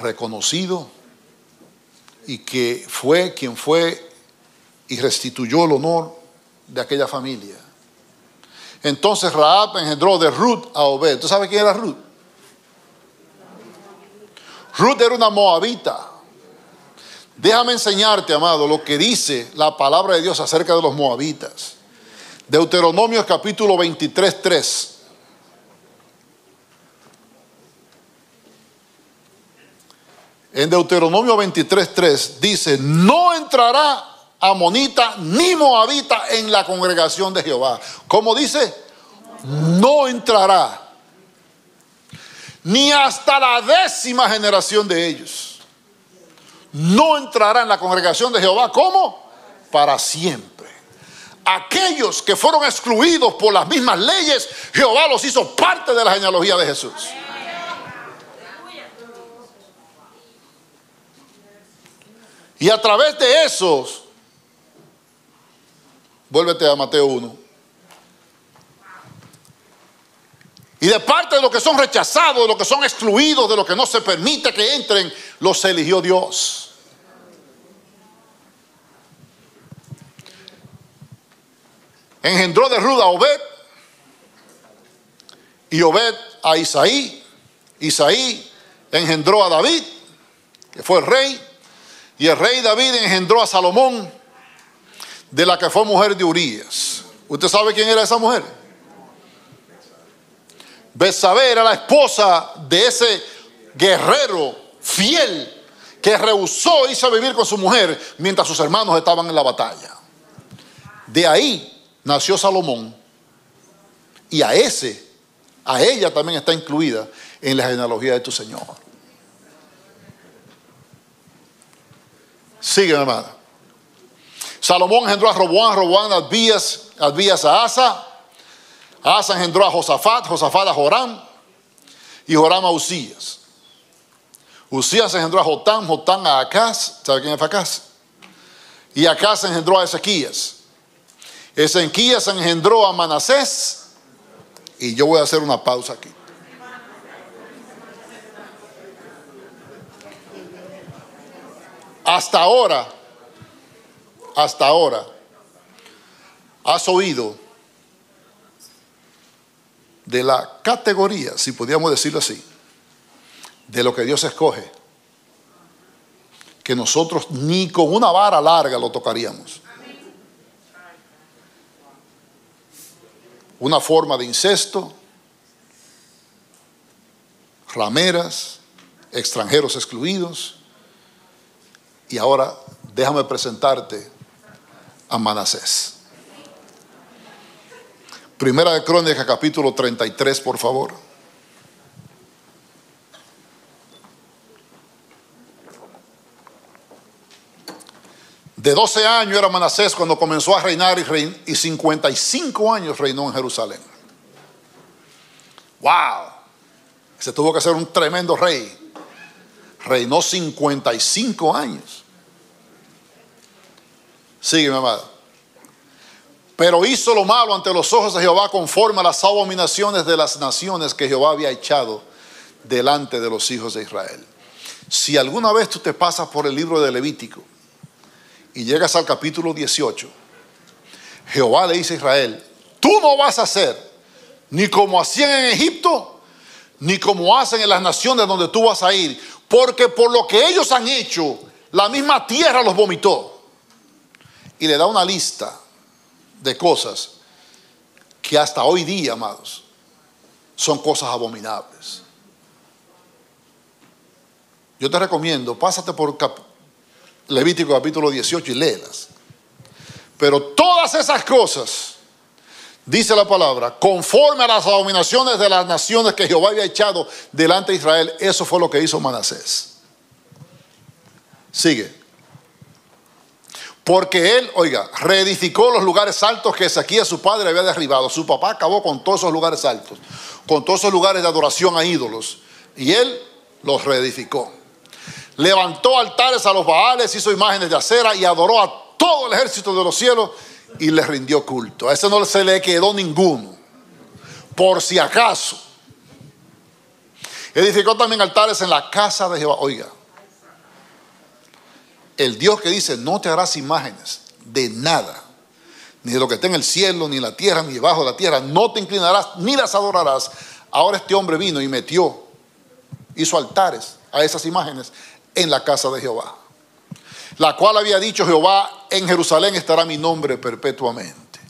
reconocido, y que fue quien fue y restituyó el honor de aquella familia. Entonces Raab engendró de Ruth a Obed. ¿Tú sabes quién era Ruth? Ruth era una moabita. Déjame enseñarte, amado, lo que dice la palabra de Dios acerca de los moabitas. Deuteronomio capítulo veintitrés, tres. En Deuteronomio veintitrés, tres dice: no entrará amonita ni moabita en la congregación de Jehová. ¿Cómo dice? No entrará. Ni hasta la décima generación de ellos. No entrará en la congregación de Jehová. ¿Cómo? Para siempre. Aquellos que fueron excluidos por las mismas leyes, Jehová los hizo parte de la genealogía de Jesús. Y a través de esos, vuélvete a Mateo uno. Y de parte de los que son rechazados, de los que son excluidos, de los que no se permite que entren, los eligió Dios. Engendró de Ruth a Obed, y Obed a Isaí. Isaí engendró a David, que fue el rey. Y el rey David engendró a Salomón, de la que fue mujer de Urías. ¿Usted sabe quién era esa mujer? Betsabé era la esposa de ese guerrero fiel que rehusó irse a vivir con su mujer mientras sus hermanos estaban en la batalla. De ahí nació Salomón, y a ese, a ella también está incluida en la genealogía de tu Señor. Sigue, hermano. Salomón engendró a Roboán, Roboán a Adbías, Adbías a Asa, Asa engendró a Josafat, Josafat a Joram, y Joram a Usías. Usías engendró a Jotam, Jotam a Acaz. ¿Sabe quién es Acaz? Y Acaz engendró a Ezequías. Ezequías engendró a Manasés. Y yo voy a hacer una pausa aquí. Hasta ahora, hasta ahora, has oído de la categoría, si podíamos decirlo así, de lo que Dios escoge, que nosotros ni con una vara larga lo tocaríamos. Una forma de incesto, rameras, extranjeros excluidos. Y ahora déjame presentarte a Manasés. Primera de Crónicas, capítulo treinta y tres, por favor. De doce años era Manasés cuando comenzó a reinar, y, rein, y cincuenta y cinco años reinó en Jerusalén. ¡Wow! Se tuvo que ser un tremendo rey. Reinó cincuenta y cinco años. Sigue, mi amada. Pero hizo lo malo ante los ojos de Jehová, conforme a las abominaciones de las naciones que Jehová había echado delante de los hijos de Israel. Si alguna vez tú te pasas por el libro de Levítico y llegas al capítulo dieciocho, Jehová le dice a Israel: tú no vas a hacer ni como hacían en Egipto, ni como hacen en las naciones donde tú vas a ir, porque por lo que ellos han hecho, la misma tierra los vomitó. Y le da una lista de cosas que hasta hoy día, amados, son cosas abominables. Yo te recomiendo, pásate por Levítico capítulo dieciocho y léelas. Pero todas esas cosas Dice la palabra, conforme a las abominaciones de las naciones que Jehová había echado delante de Israel. Eso fue lo que hizo Manasés. Sigue. Porque él, oiga, reedificó los lugares altos que Ezequías su padre había derribado. Su papá acabó con todos esos lugares altos, con todos esos lugares de adoración a ídolos, y él los reedificó. Levantó altares a los Baales, hizo imágenes de acera y adoró a todo el ejército de los cielos y les rindió culto. A ese no se le quedó ninguno, por si acaso. Edificó también altares en la casa de Jehová. Oiga, el Dios que dice no te harás imágenes de nada, ni de lo que está en el cielo, ni en la tierra, ni debajo de la tierra, no te inclinarás ni las adorarás. Ahora este hombre vino y metió, hizo altares a esas imágenes en la casa de Jehová, la cual había dicho Jehová: en Jerusalén estará mi nombre perpetuamente.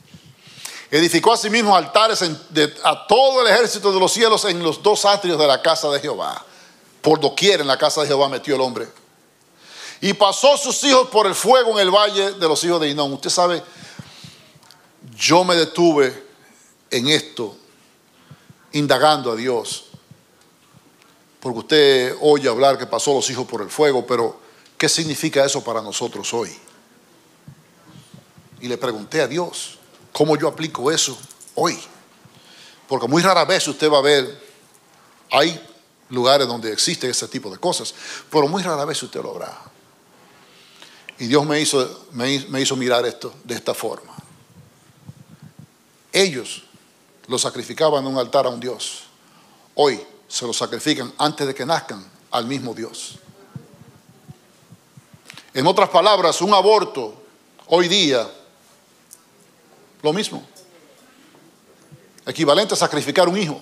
Edificó asimismo altares en, de, a todo el ejército de los cielos en los dos atrios de la casa de Jehová. Por doquier en la casa de Jehová metió el hombre. Y pasó sus hijos por el fuego en el valle de los hijos de Hinnom. Usted sabe, yo me detuve en esto, indagando a Dios, porque usted oye hablar que pasó los hijos por el fuego, pero ¿qué significa eso para nosotros hoy? Y le pregunté a Dios, ¿cómo yo aplico eso hoy? Porque muy rara vez usted va a ver, hay lugares donde existen ese tipo de cosas, pero muy rara vez usted lo verá. Y Dios me hizo, me, me hizo mirar esto de esta forma. Ellos lo sacrificaban en un altar a un Dios. Hoy se lo sacrifican antes de que nazcan al mismo Dios. En otras palabras, un aborto hoy día, lo mismo, equivalente a sacrificar un hijo.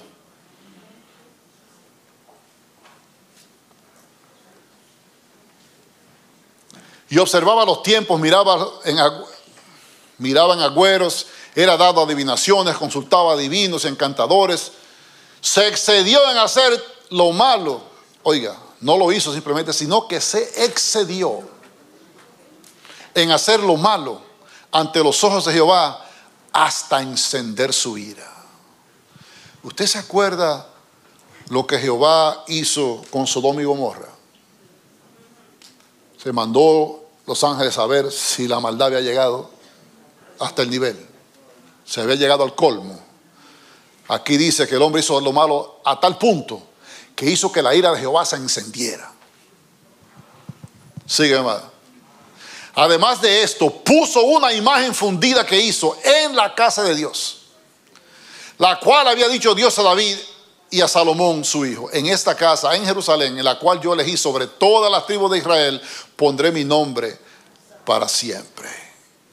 Y observaba los tiempos, miraba en, miraba en agüeros, era dado a adivinaciones, consultaba a divinos, encantadores. Se excedió en hacer lo malo. Oiga, no lo hizo simplemente, sino que se excedió en hacer lo malo ante los ojos de Jehová hasta encender su ira. ¿Usted se acuerda lo que Jehová hizo con Sodoma y Gomorra? Se mandó los ángeles a ver si la maldad había llegado hasta el nivel, se había llegado al colmo. Aquí dice que el hombre hizo lo malo a tal punto que hizo que la ira de Jehová se encendiera. Sigue, amado. Además de esto, puso una imagen fundida que hizo en la casa de Dios, la cual había dicho Dios a David y a Salomón su hijo: en esta casa, en Jerusalén, en la cual yo elegí sobre todas las tribus de Israel, pondré mi nombre para siempre.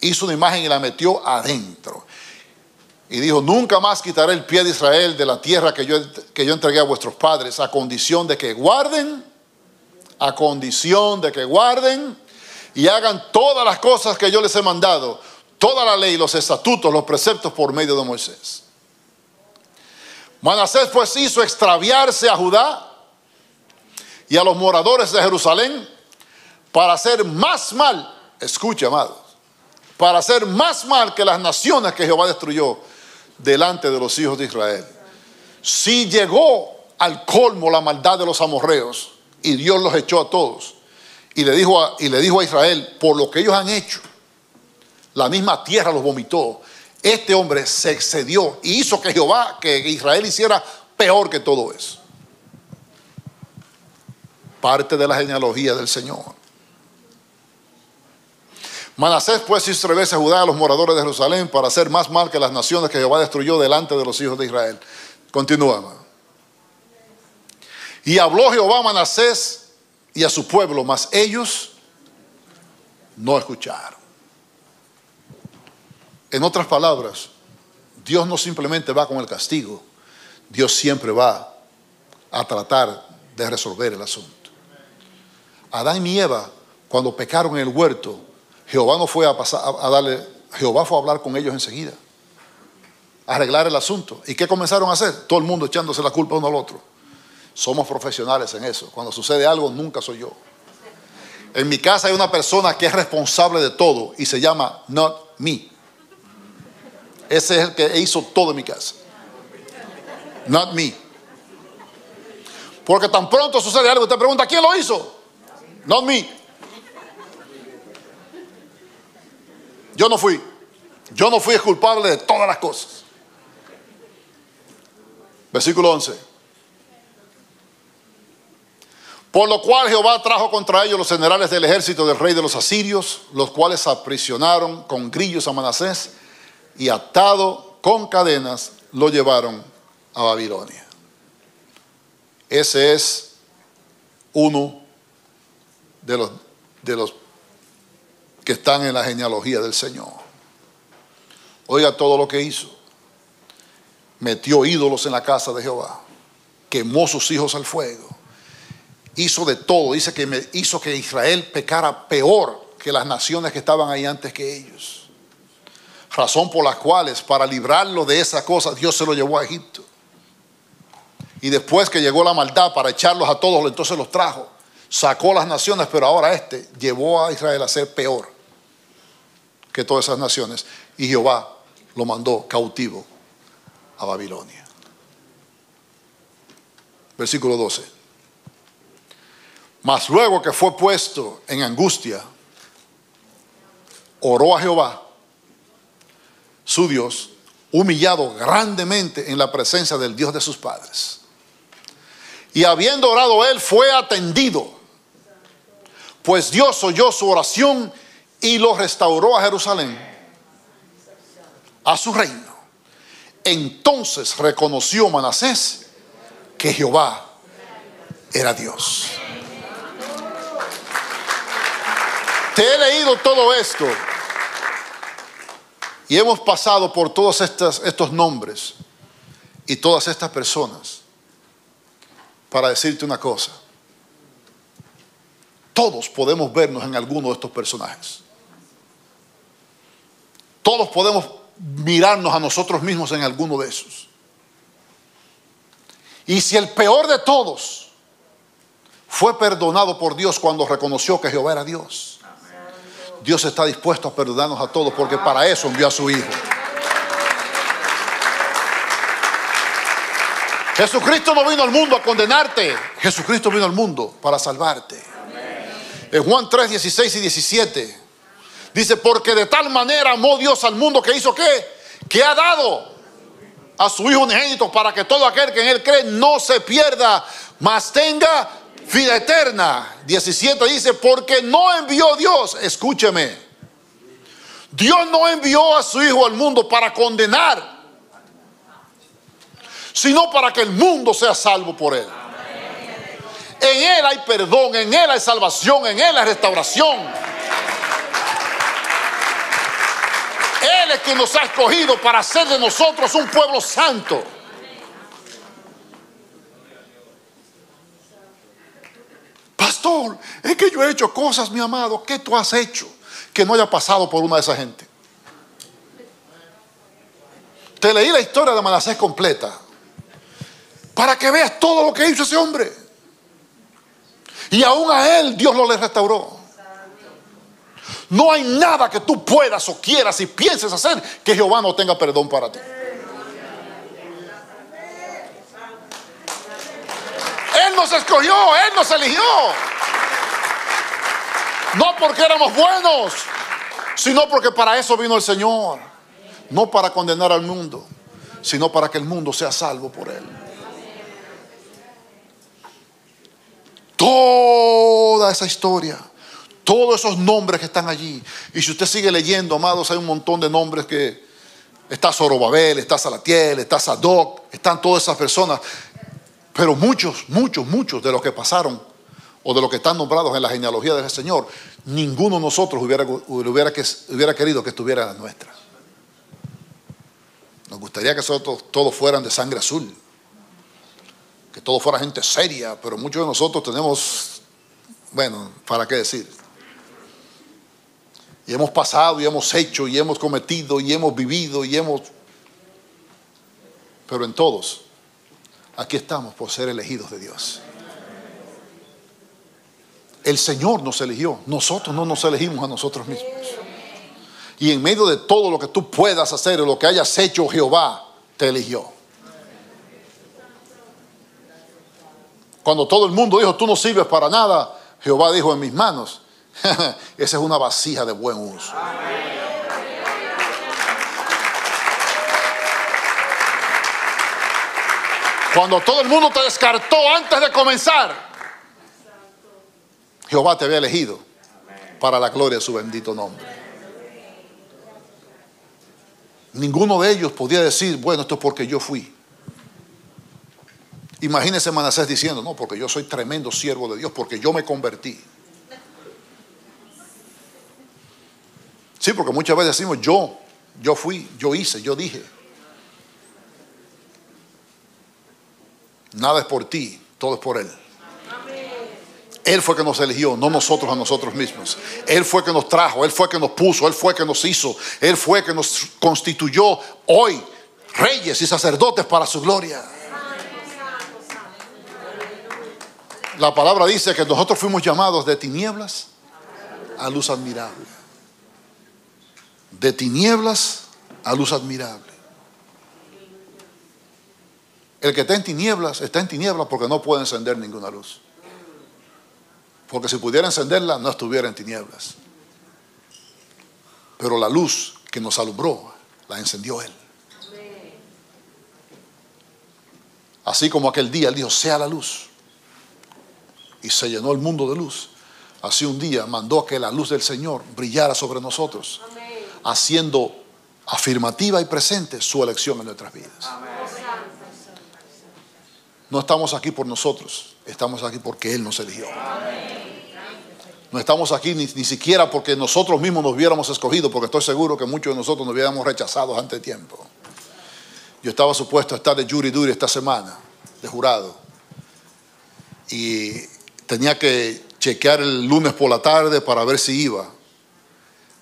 Hizo una imagen y la metió adentro. Y dijo: nunca más quitaré el pie de Israel de la tierra que yo, que yo entregué a vuestros padres, a condición de que guarden, a condición de que guarden y hagan todas las cosas que yo les he mandado, toda la ley, los estatutos, los preceptos por medio de Moisés. Manasés pues hizo extraviarse a Judá y a los moradores de Jerusalén para hacer más mal, escucha, amados, para hacer más mal que las naciones que Jehová destruyó delante de los hijos de Israel. Si llegó al colmo la maldad de los amorreos, y Dios los echó a todos, y le dijo a, y le dijo a Israel: por lo que ellos han hecho, la misma tierra los vomitó. Este hombre se excedió y hizo que Jehová, que Israel hiciera peor que todo eso. Parte de la genealogía del Señor. Manasés pues hizo atreverse a Judá, a los moradores de Jerusalén, para hacer más mal que las naciones que Jehová destruyó delante de los hijos de Israel. Continúa. Y habló Jehová a Manasés y a su pueblo, mas ellos no escucharon. En otras palabras, Dios no simplemente va con el castigo, Dios siempre va a tratar de resolver el asunto. Adán y Eva, cuando pecaron en el huerto, Jehová no fue a, pasar, a darle, Jehová fue a hablar con ellos enseguida, a arreglar el asunto. ¿Y qué comenzaron a hacer? Todo el mundo echándose la culpa uno al otro. Somos profesionales en eso. Cuando sucede algo, nunca soy yo. En mi casa hay una persona que es responsable de todo y se llama not me. Ese es el que hizo todo en mi casa. Not me. Porque tan pronto sucede algo, usted pregunta, ¿quién lo hizo? Not me. Yo no fui. Yo no fui el culpable de todas las cosas. Versículo once. Por lo cual Jehová trajo contra ellos los generales del ejército del rey de los asirios, los cuales aprisionaron con grillos a Manasés y atado con cadenas lo llevaron a Babilonia. Ese es uno de los, de los que están en la genealogía del Señor. Oiga todo lo que hizo. Metió ídolos en la casa de Jehová. Quemó sus hijos al fuego. Hizo de todo. Dice que me hizo que Israel pecara peor que las naciones que estaban ahí antes que ellos. Razón por las cuales, para librarlo de esas cosas, Dios se lo llevó a Egipto. Y después que llegó la maldad para echarlos a todos, entonces los trajo. Sacó las naciones, pero ahora este llevó a Israel a ser peor que todas esas naciones. Y Jehová lo mandó cautivo a Babilonia. Versículo doce. Mas luego que fue puesto en angustia, oró a Jehová, su Dios, humillado grandemente en la presencia del Dios de sus padres. Y habiendo orado él, fue atendido, pues Dios oyó su oración y lo restauró a Jerusalén, a su reino. Entonces reconoció Manasés que Jehová era Dios. Te he leído todo esto y hemos pasado por todos estas, estos nombres y todas estas personas para decirte una cosa. Todos podemos vernos en alguno de estos personajes. Todos podemos mirarnos a nosotros mismos en alguno de esos. Y si el peor de todos fue perdonado por Dios cuando reconoció que Jehová era Dios, Dios está dispuesto a perdonarnos a todos, porque para eso envió a su Hijo. Jesucristo no vino al mundo a condenarte. Jesucristo vino al mundo para salvarte. En Juan tres, dieciséis y diecisiete dice, porque de tal manera amó Dios al mundo, que hizo ¿qué? Que ha dado a su Hijo unigénito, para que todo aquel que en él cree no se pierda, mas tenga vida eterna. diecisiete dice, porque no envió Dios, escúcheme, Dios no envió a su Hijo al mundo para condenar, sino para que el mundo sea salvo por él. En él hay perdón, en él hay salvación, en él hay restauración. Él es quien nos ha escogido para hacer de nosotros un pueblo santo. Pastor, es que yo he hecho cosas, mi amado. ¿Qué tú has hecho que no haya pasado por una de esas gente? Te leí la historia de Manasés completa para que veas todo lo que hizo ese hombre. Y aún a él Dios lo le restauró. No hay nada que tú puedas o quieras y pienses hacer que Jehová no tenga perdón para ti. Él nos escogió, Él nos eligió. No porque éramos buenos, sino porque para eso vino el Señor. No para condenar al mundo, sino para que el mundo sea salvo por Él. Toda esa historia, todos esos nombres que están allí. Y si usted sigue leyendo, amados, hay un montón de nombres que... Está Zorobabel, está Salatiel, está Sadoc, están todas esas personas. Pero muchos, muchos, muchos de los que pasaron o de los que están nombrados en la genealogía del Señor, ninguno de nosotros hubiera, hubiera, que, hubiera querido que estuviera en la nuestra. Nos gustaría que nosotros todos fueran de sangre azul, que todos fueran gente seria, pero muchos de nosotros tenemos, bueno, ¿para qué decir? Y hemos pasado y hemos hecho y hemos cometido y hemos vivido y hemos... Pero en todos... Aquí estamos por ser elegidos de Dios. El Señor nos eligió. Nosotros no nos elegimos a nosotros mismos. y en medio de todo lo que tú puedas hacer, lo que hayas hecho, Jehová te eligió. Cuando todo el mundo dijo, tú no sirves para nada, Jehová dijo, en mis manos. Esa es una vasija de buen uso. Amén. Cuando todo el mundo te descartó antes de comenzar, Jehová te había elegido para la gloria de su bendito nombre. Ninguno de ellos podía decir, bueno, esto es porque yo fui. Imagínese Manasés diciendo, no, porque yo soy tremendo siervo de Dios, porque yo me convertí. Sí, porque muchas veces decimos, yo, yo fui, yo hice, yo dije. Nada es por ti, todo es por Él. Él fue que nos eligió, no nosotros a nosotros mismos. Él fue que nos trajo, Él fue que nos puso, Él fue que nos hizo, Él fue que nos constituyó hoy reyes y sacerdotes para su gloria. La palabra dice que nosotros fuimos llamados de tinieblas a luz admirable. De tinieblas a luz admirable. El que está en tinieblas, está en tinieblas porque no puede encender ninguna luz. Porque si pudiera encenderla, no estuviera en tinieblas. Pero la luz que nos alumbró, la encendió Él. Así como aquel día Él dijo, sea la luz. Y se llenó el mundo de luz. Así un día mandó que la luz del Señor brillara sobre nosotros. Haciendo afirmativa y presente su elección en nuestras vidas. No estamos aquí por nosotros, estamos aquí porque Él nos eligió. No estamos aquí ni, ni siquiera porque nosotros mismos nos hubiéramos escogido, porque estoy seguro que muchos de nosotros nos hubiéramos rechazado antes de tiempo. Yo estaba supuesto a estar de jury duty esta semana, de jurado. Y tenía que chequear el lunes por la tarde para ver si iba.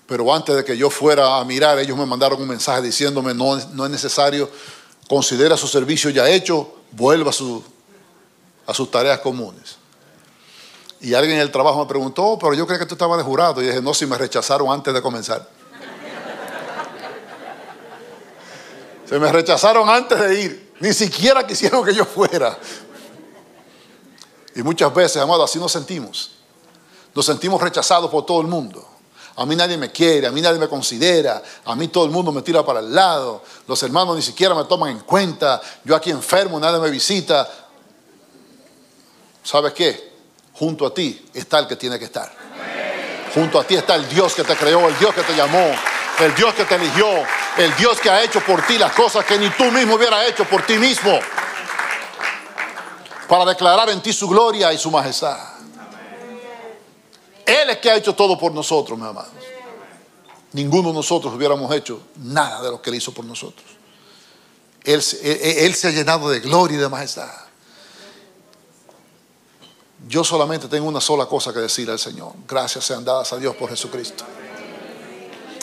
Pero antes de que yo fuera a mirar, ellos me mandaron un mensaje diciéndome, no, no es necesario, considera su servicio ya hecho. Vuelva a, su, a sus tareas comunes. Y alguien en el trabajo me preguntó, oh, pero yo creía que tú estabas de jurado. Y dije, no, si me rechazaron antes de comenzar. Se me rechazaron antes de ir. Ni siquiera quisieron que yo fuera. Y muchas veces, amado, así nos sentimos. Nos sentimos rechazados por todo el mundo. A mí nadie me quiere, a mí nadie me considera, a mí todo el mundo me tira para el lado, los hermanos ni siquiera me toman en cuenta, yo aquí enfermo, nadie me visita. ¿Sabes qué? Junto a ti está el que tiene que estar. Junto a ti está el Dios que te creó, el Dios que te llamó, el Dios que te eligió, el Dios que ha hecho por ti las cosas que ni tú mismo hubieras hecho por ti mismo, para declarar en ti su gloria y su majestad. Él es que ha hecho todo por nosotros, mis amados. Ninguno de nosotros hubiéramos hecho nada de lo que Él hizo por nosotros. Él, él, él se ha llenado de gloria y de majestad. Yo solamente tengo una sola cosa que decir al Señor. Gracias sean dadas a Dios por Jesucristo.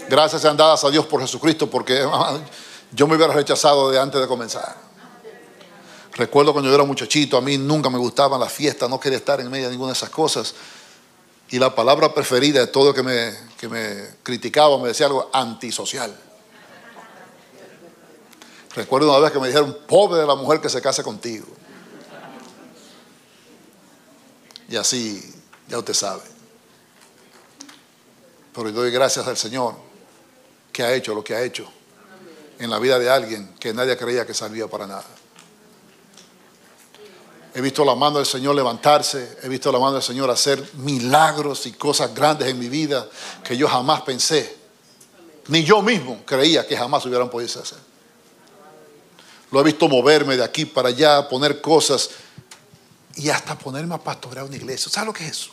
Gracias sean dadas a Dios por Jesucristo, porque yo me hubiera rechazado de antes de comenzar. Recuerdo cuando yo era muchachito, a mí nunca me gustaban las fiestas, no quería estar en medio de ninguna de esas cosas. Y la palabra preferida de todo que me, que me criticaba, me decía algo antisocial. Recuerdo una vez que me dijeron, pobre de la mujer que se case contigo. Y así, ya usted sabe. Pero doy gracias al Señor que ha hecho lo que ha hecho en la vida de alguien que nadie creía que servía para nada. He visto la mano del Señor levantarse. He visto la mano del Señor hacer milagros y cosas grandes en mi vida que yo jamás pensé. Ni yo mismo creía que jamás hubieran podido hacer. Lo he visto moverme de aquí para allá, poner cosas y hasta ponerme a pastorear una iglesia. ¿Sabes lo que es eso?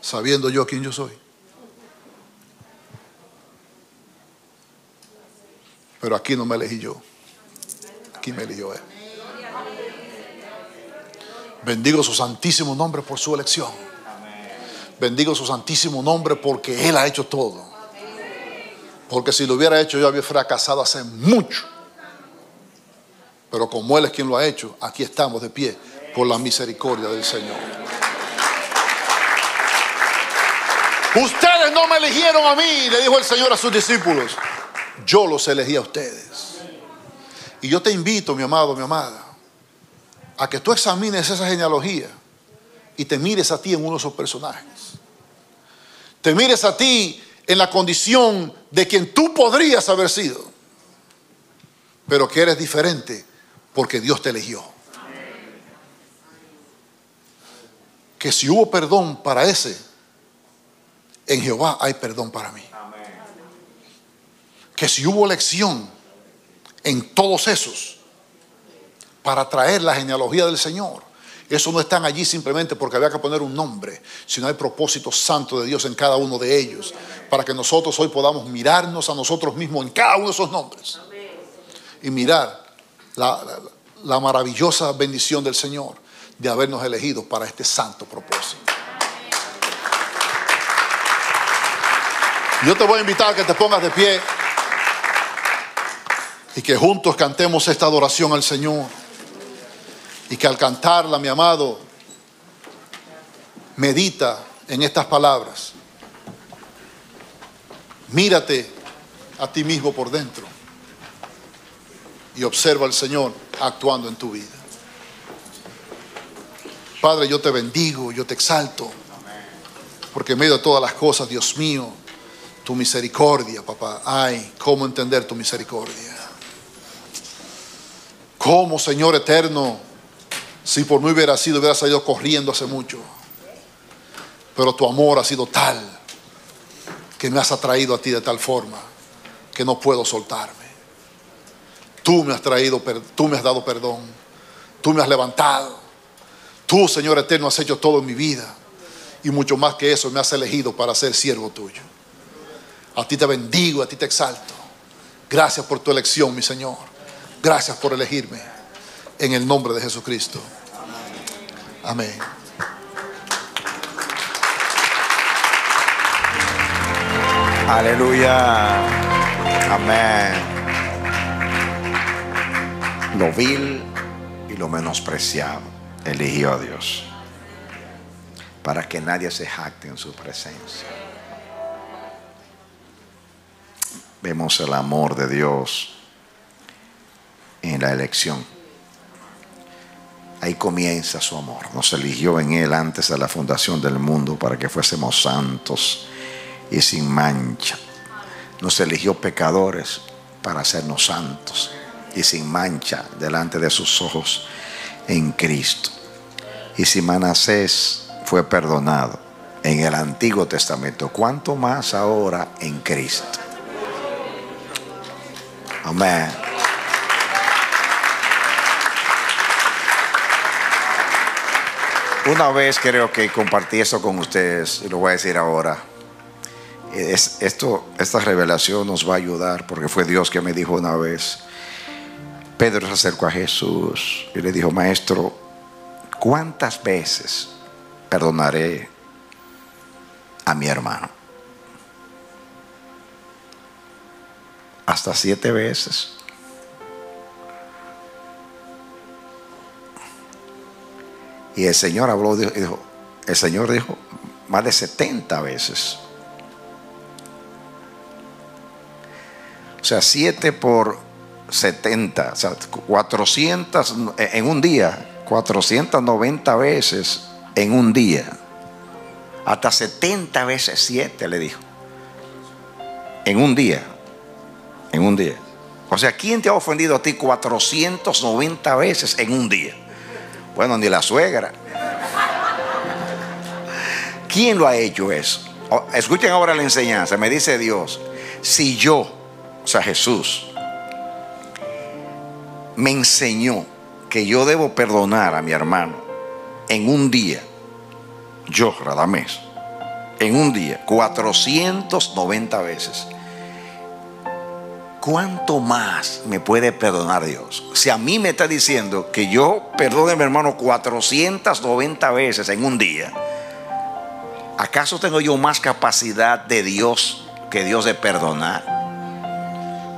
Sabiendo yo quién yo soy. Pero aquí no me elegí yo. Aquí me eligió Él. Bendigo su santísimo nombre por su elección. Bendigo su santísimo nombre porque Él ha hecho todo. Porque si lo hubiera hecho yo, había fracasado hace mucho. Pero como Él es quien lo ha hecho, aquí estamos de pie por la misericordia del Señor. Ustedes no me eligieron a mí, le dijo el Señor a sus discípulos. Yo los elegí a ustedes. Y yo te invito, mi amado, mi amada, a que tú examines esa genealogía y te mires a ti en uno de esos personajes. Te mires a ti en la condición de quien tú podrías haber sido, pero que eres diferente porque Dios te eligió. Que si hubo perdón para ese, en Jehová hay perdón para mí. Que si hubo elección en todos esos para traer la genealogía del Señor, eso no están allí simplemente porque había que poner un nombre, sino hay propósito santo de Dios en cada uno de ellos, para que nosotros hoy podamos mirarnos a nosotros mismos en cada uno de esos nombres y mirar la, la, la maravillosa bendición del Señor de habernos elegido para este santo propósito. Yo te voy a invitar a que te pongas de pie y que juntos cantemos esta adoración al Señor. Y que al cantarla, mi amado, medita en estas palabras. Mírate a ti mismo por dentro y observa al Señor actuando en tu vida. Padre, yo te bendigo, yo te exalto, porque en medio de todas las cosas, Dios mío, tu misericordia, papá. Ay, cómo entender tu misericordia. Cómo, Señor eterno, si por mí hubiera sido, hubiera salido corriendo hace mucho. Pero tu amor ha sido tal que me has atraído a ti de tal forma que no puedo soltarme. Tú me has traído, tú me has dado perdón. Tú me has levantado. Tú, Señor eterno, has hecho todo en mi vida. Y mucho más que eso, me has elegido para ser siervo tuyo. A ti te bendigo, a ti te exalto. Gracias por tu elección, mi Señor. Gracias por elegirme. En el nombre de Jesucristo. Amén. Amén. Aleluya. Amén. Lo vil y lo menospreciado eligió a Dios, para que nadie se jacte en su presencia. Vemos el amor de Dios en la elección. Ahí comienza su amor. Nos eligió en Él antes de la fundación del mundo para que fuésemos santos y sin mancha. Nos eligió pecadores para hacernos santos y sin mancha delante de sus ojos en Cristo. Y si Manasés fue perdonado en el Antiguo Testamento, ¿cuánto más ahora en Cristo? Amén. Una vez creo que compartí esto con ustedes y lo voy a decir ahora. Es, esto, esta revelación nos va a ayudar porque fue Dios que me dijo una vez. Pedro se acercó a Jesús y le dijo: Maestro, ¿cuántas veces perdonaré a mi hermano? Hasta siete veces. Y el Señor habló, dijo, el Señor dijo más de setenta veces. O sea, siete por setenta, o sea, cuatrocientos en un día, cuatrocientas noventa veces en un día. Hasta setenta veces siete le dijo. En un día, en un día. O sea, ¿quién te ha ofendido a ti cuatrocientas noventa veces en un día? Bueno, ni la suegra. ¿Quién lo ha hecho eso? Escuchen ahora la enseñanza. Me dice Dios: si yo, o sea Jesús, me enseñó que yo debo perdonar a mi hermano en un día, yo, Radhamés, en un día, cuatrocientas noventa veces, ¿cuánto más me puede perdonar Dios? Si a mí me está diciendo que yo perdone a mi hermano cuatrocientas noventa veces en un día, ¿acaso tengo yo más capacidad de Dios que Dios de perdonar?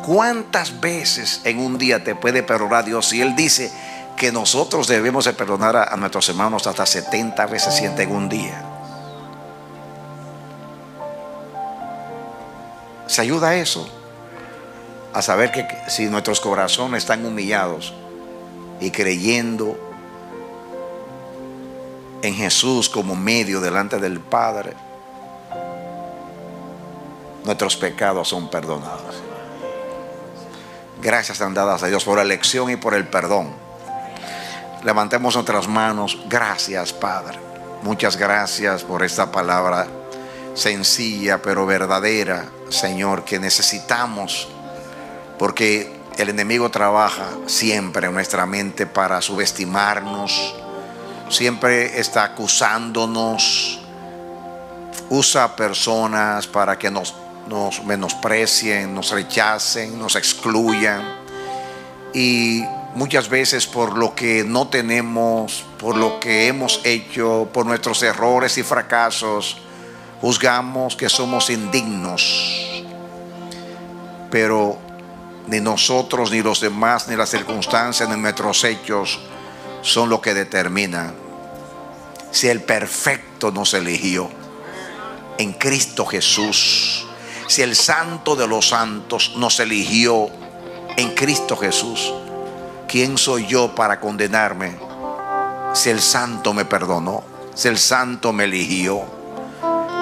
¿Cuántas veces en un día te puede perdonar Dios? Y Él dice que nosotros debemos de perdonar a, a nuestros hermanos hasta setenta veces siete en un día. ¿Se ayuda a eso? A saber que si nuestros corazones están humillados y creyendo en Jesús como medio delante del Padre, nuestros pecados son perdonados. Gracias sean dadas a Dios por la elección y por el perdón. Levantemos nuestras manos. Gracias, Padre. Muchas gracias por esta palabra sencilla pero verdadera, Señor, que necesitamos, porque el enemigo trabaja siempre en nuestra mente para subestimarnos. Siempre está acusándonos. Usa a personas para que nos, nos menosprecien, nos rechacen, nos excluyan. Y muchas veces por lo que no tenemos, por lo que hemos hecho, por nuestros errores y fracasos, juzgamos que somos indignos. Pero ni nosotros, ni los demás, ni las circunstancias, ni nuestros hechos son lo que determinan si el perfecto nos eligió en Cristo Jesús, si el santo de los santos nos eligió en Cristo Jesús. ¿Quién soy yo para condenarme si el santo me perdonó, si el santo me eligió?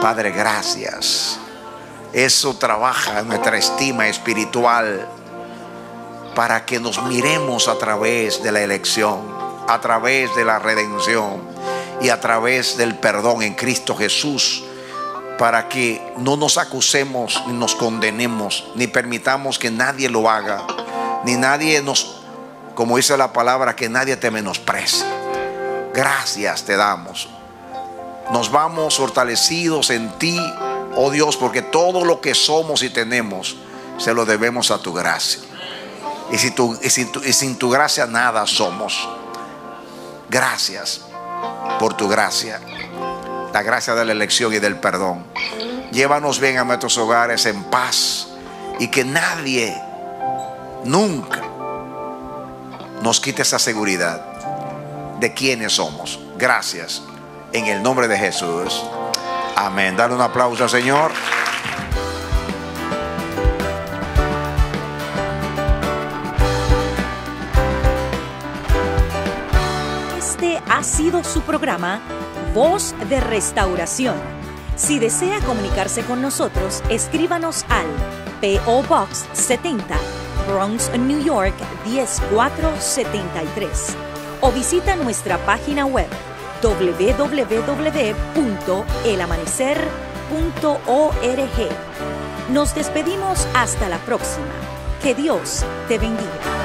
Padre, gracias. Eso trabaja en nuestra estima espiritual para que nos miremos a través de la elección, a través de la redención y a través del perdón en Cristo Jesús, para que no nos acusemos, ni nos condenemos, ni permitamos que nadie lo haga, ni nadie nos, como dice la palabra, que nadie te menosprecie. Gracias te damos. Nos vamos fortalecidos en ti, oh Dios, porque todo lo que somos y tenemos se lo debemos a tu gracia. Y, si tu, y, sin tu, y sin tu gracia nada somos. Gracias por tu gracia, la gracia de la elección y del perdón. Llévanos bien a nuestros hogares en paz, y que nadie nunca nos quite esa seguridad de quiénes somos. Gracias en el nombre de Jesús. Amén. Dale un aplauso al Señor. Ha sido su programa Voz de Restauración. Si desea comunicarse con nosotros, escríbanos al P O Box setenta, Bronx, New York diez mil cuatrocientos setenta y tres, o visita nuestra página web w w w punto el amanecer punto org. Nos despedimos hasta la próxima. Que Dios te bendiga.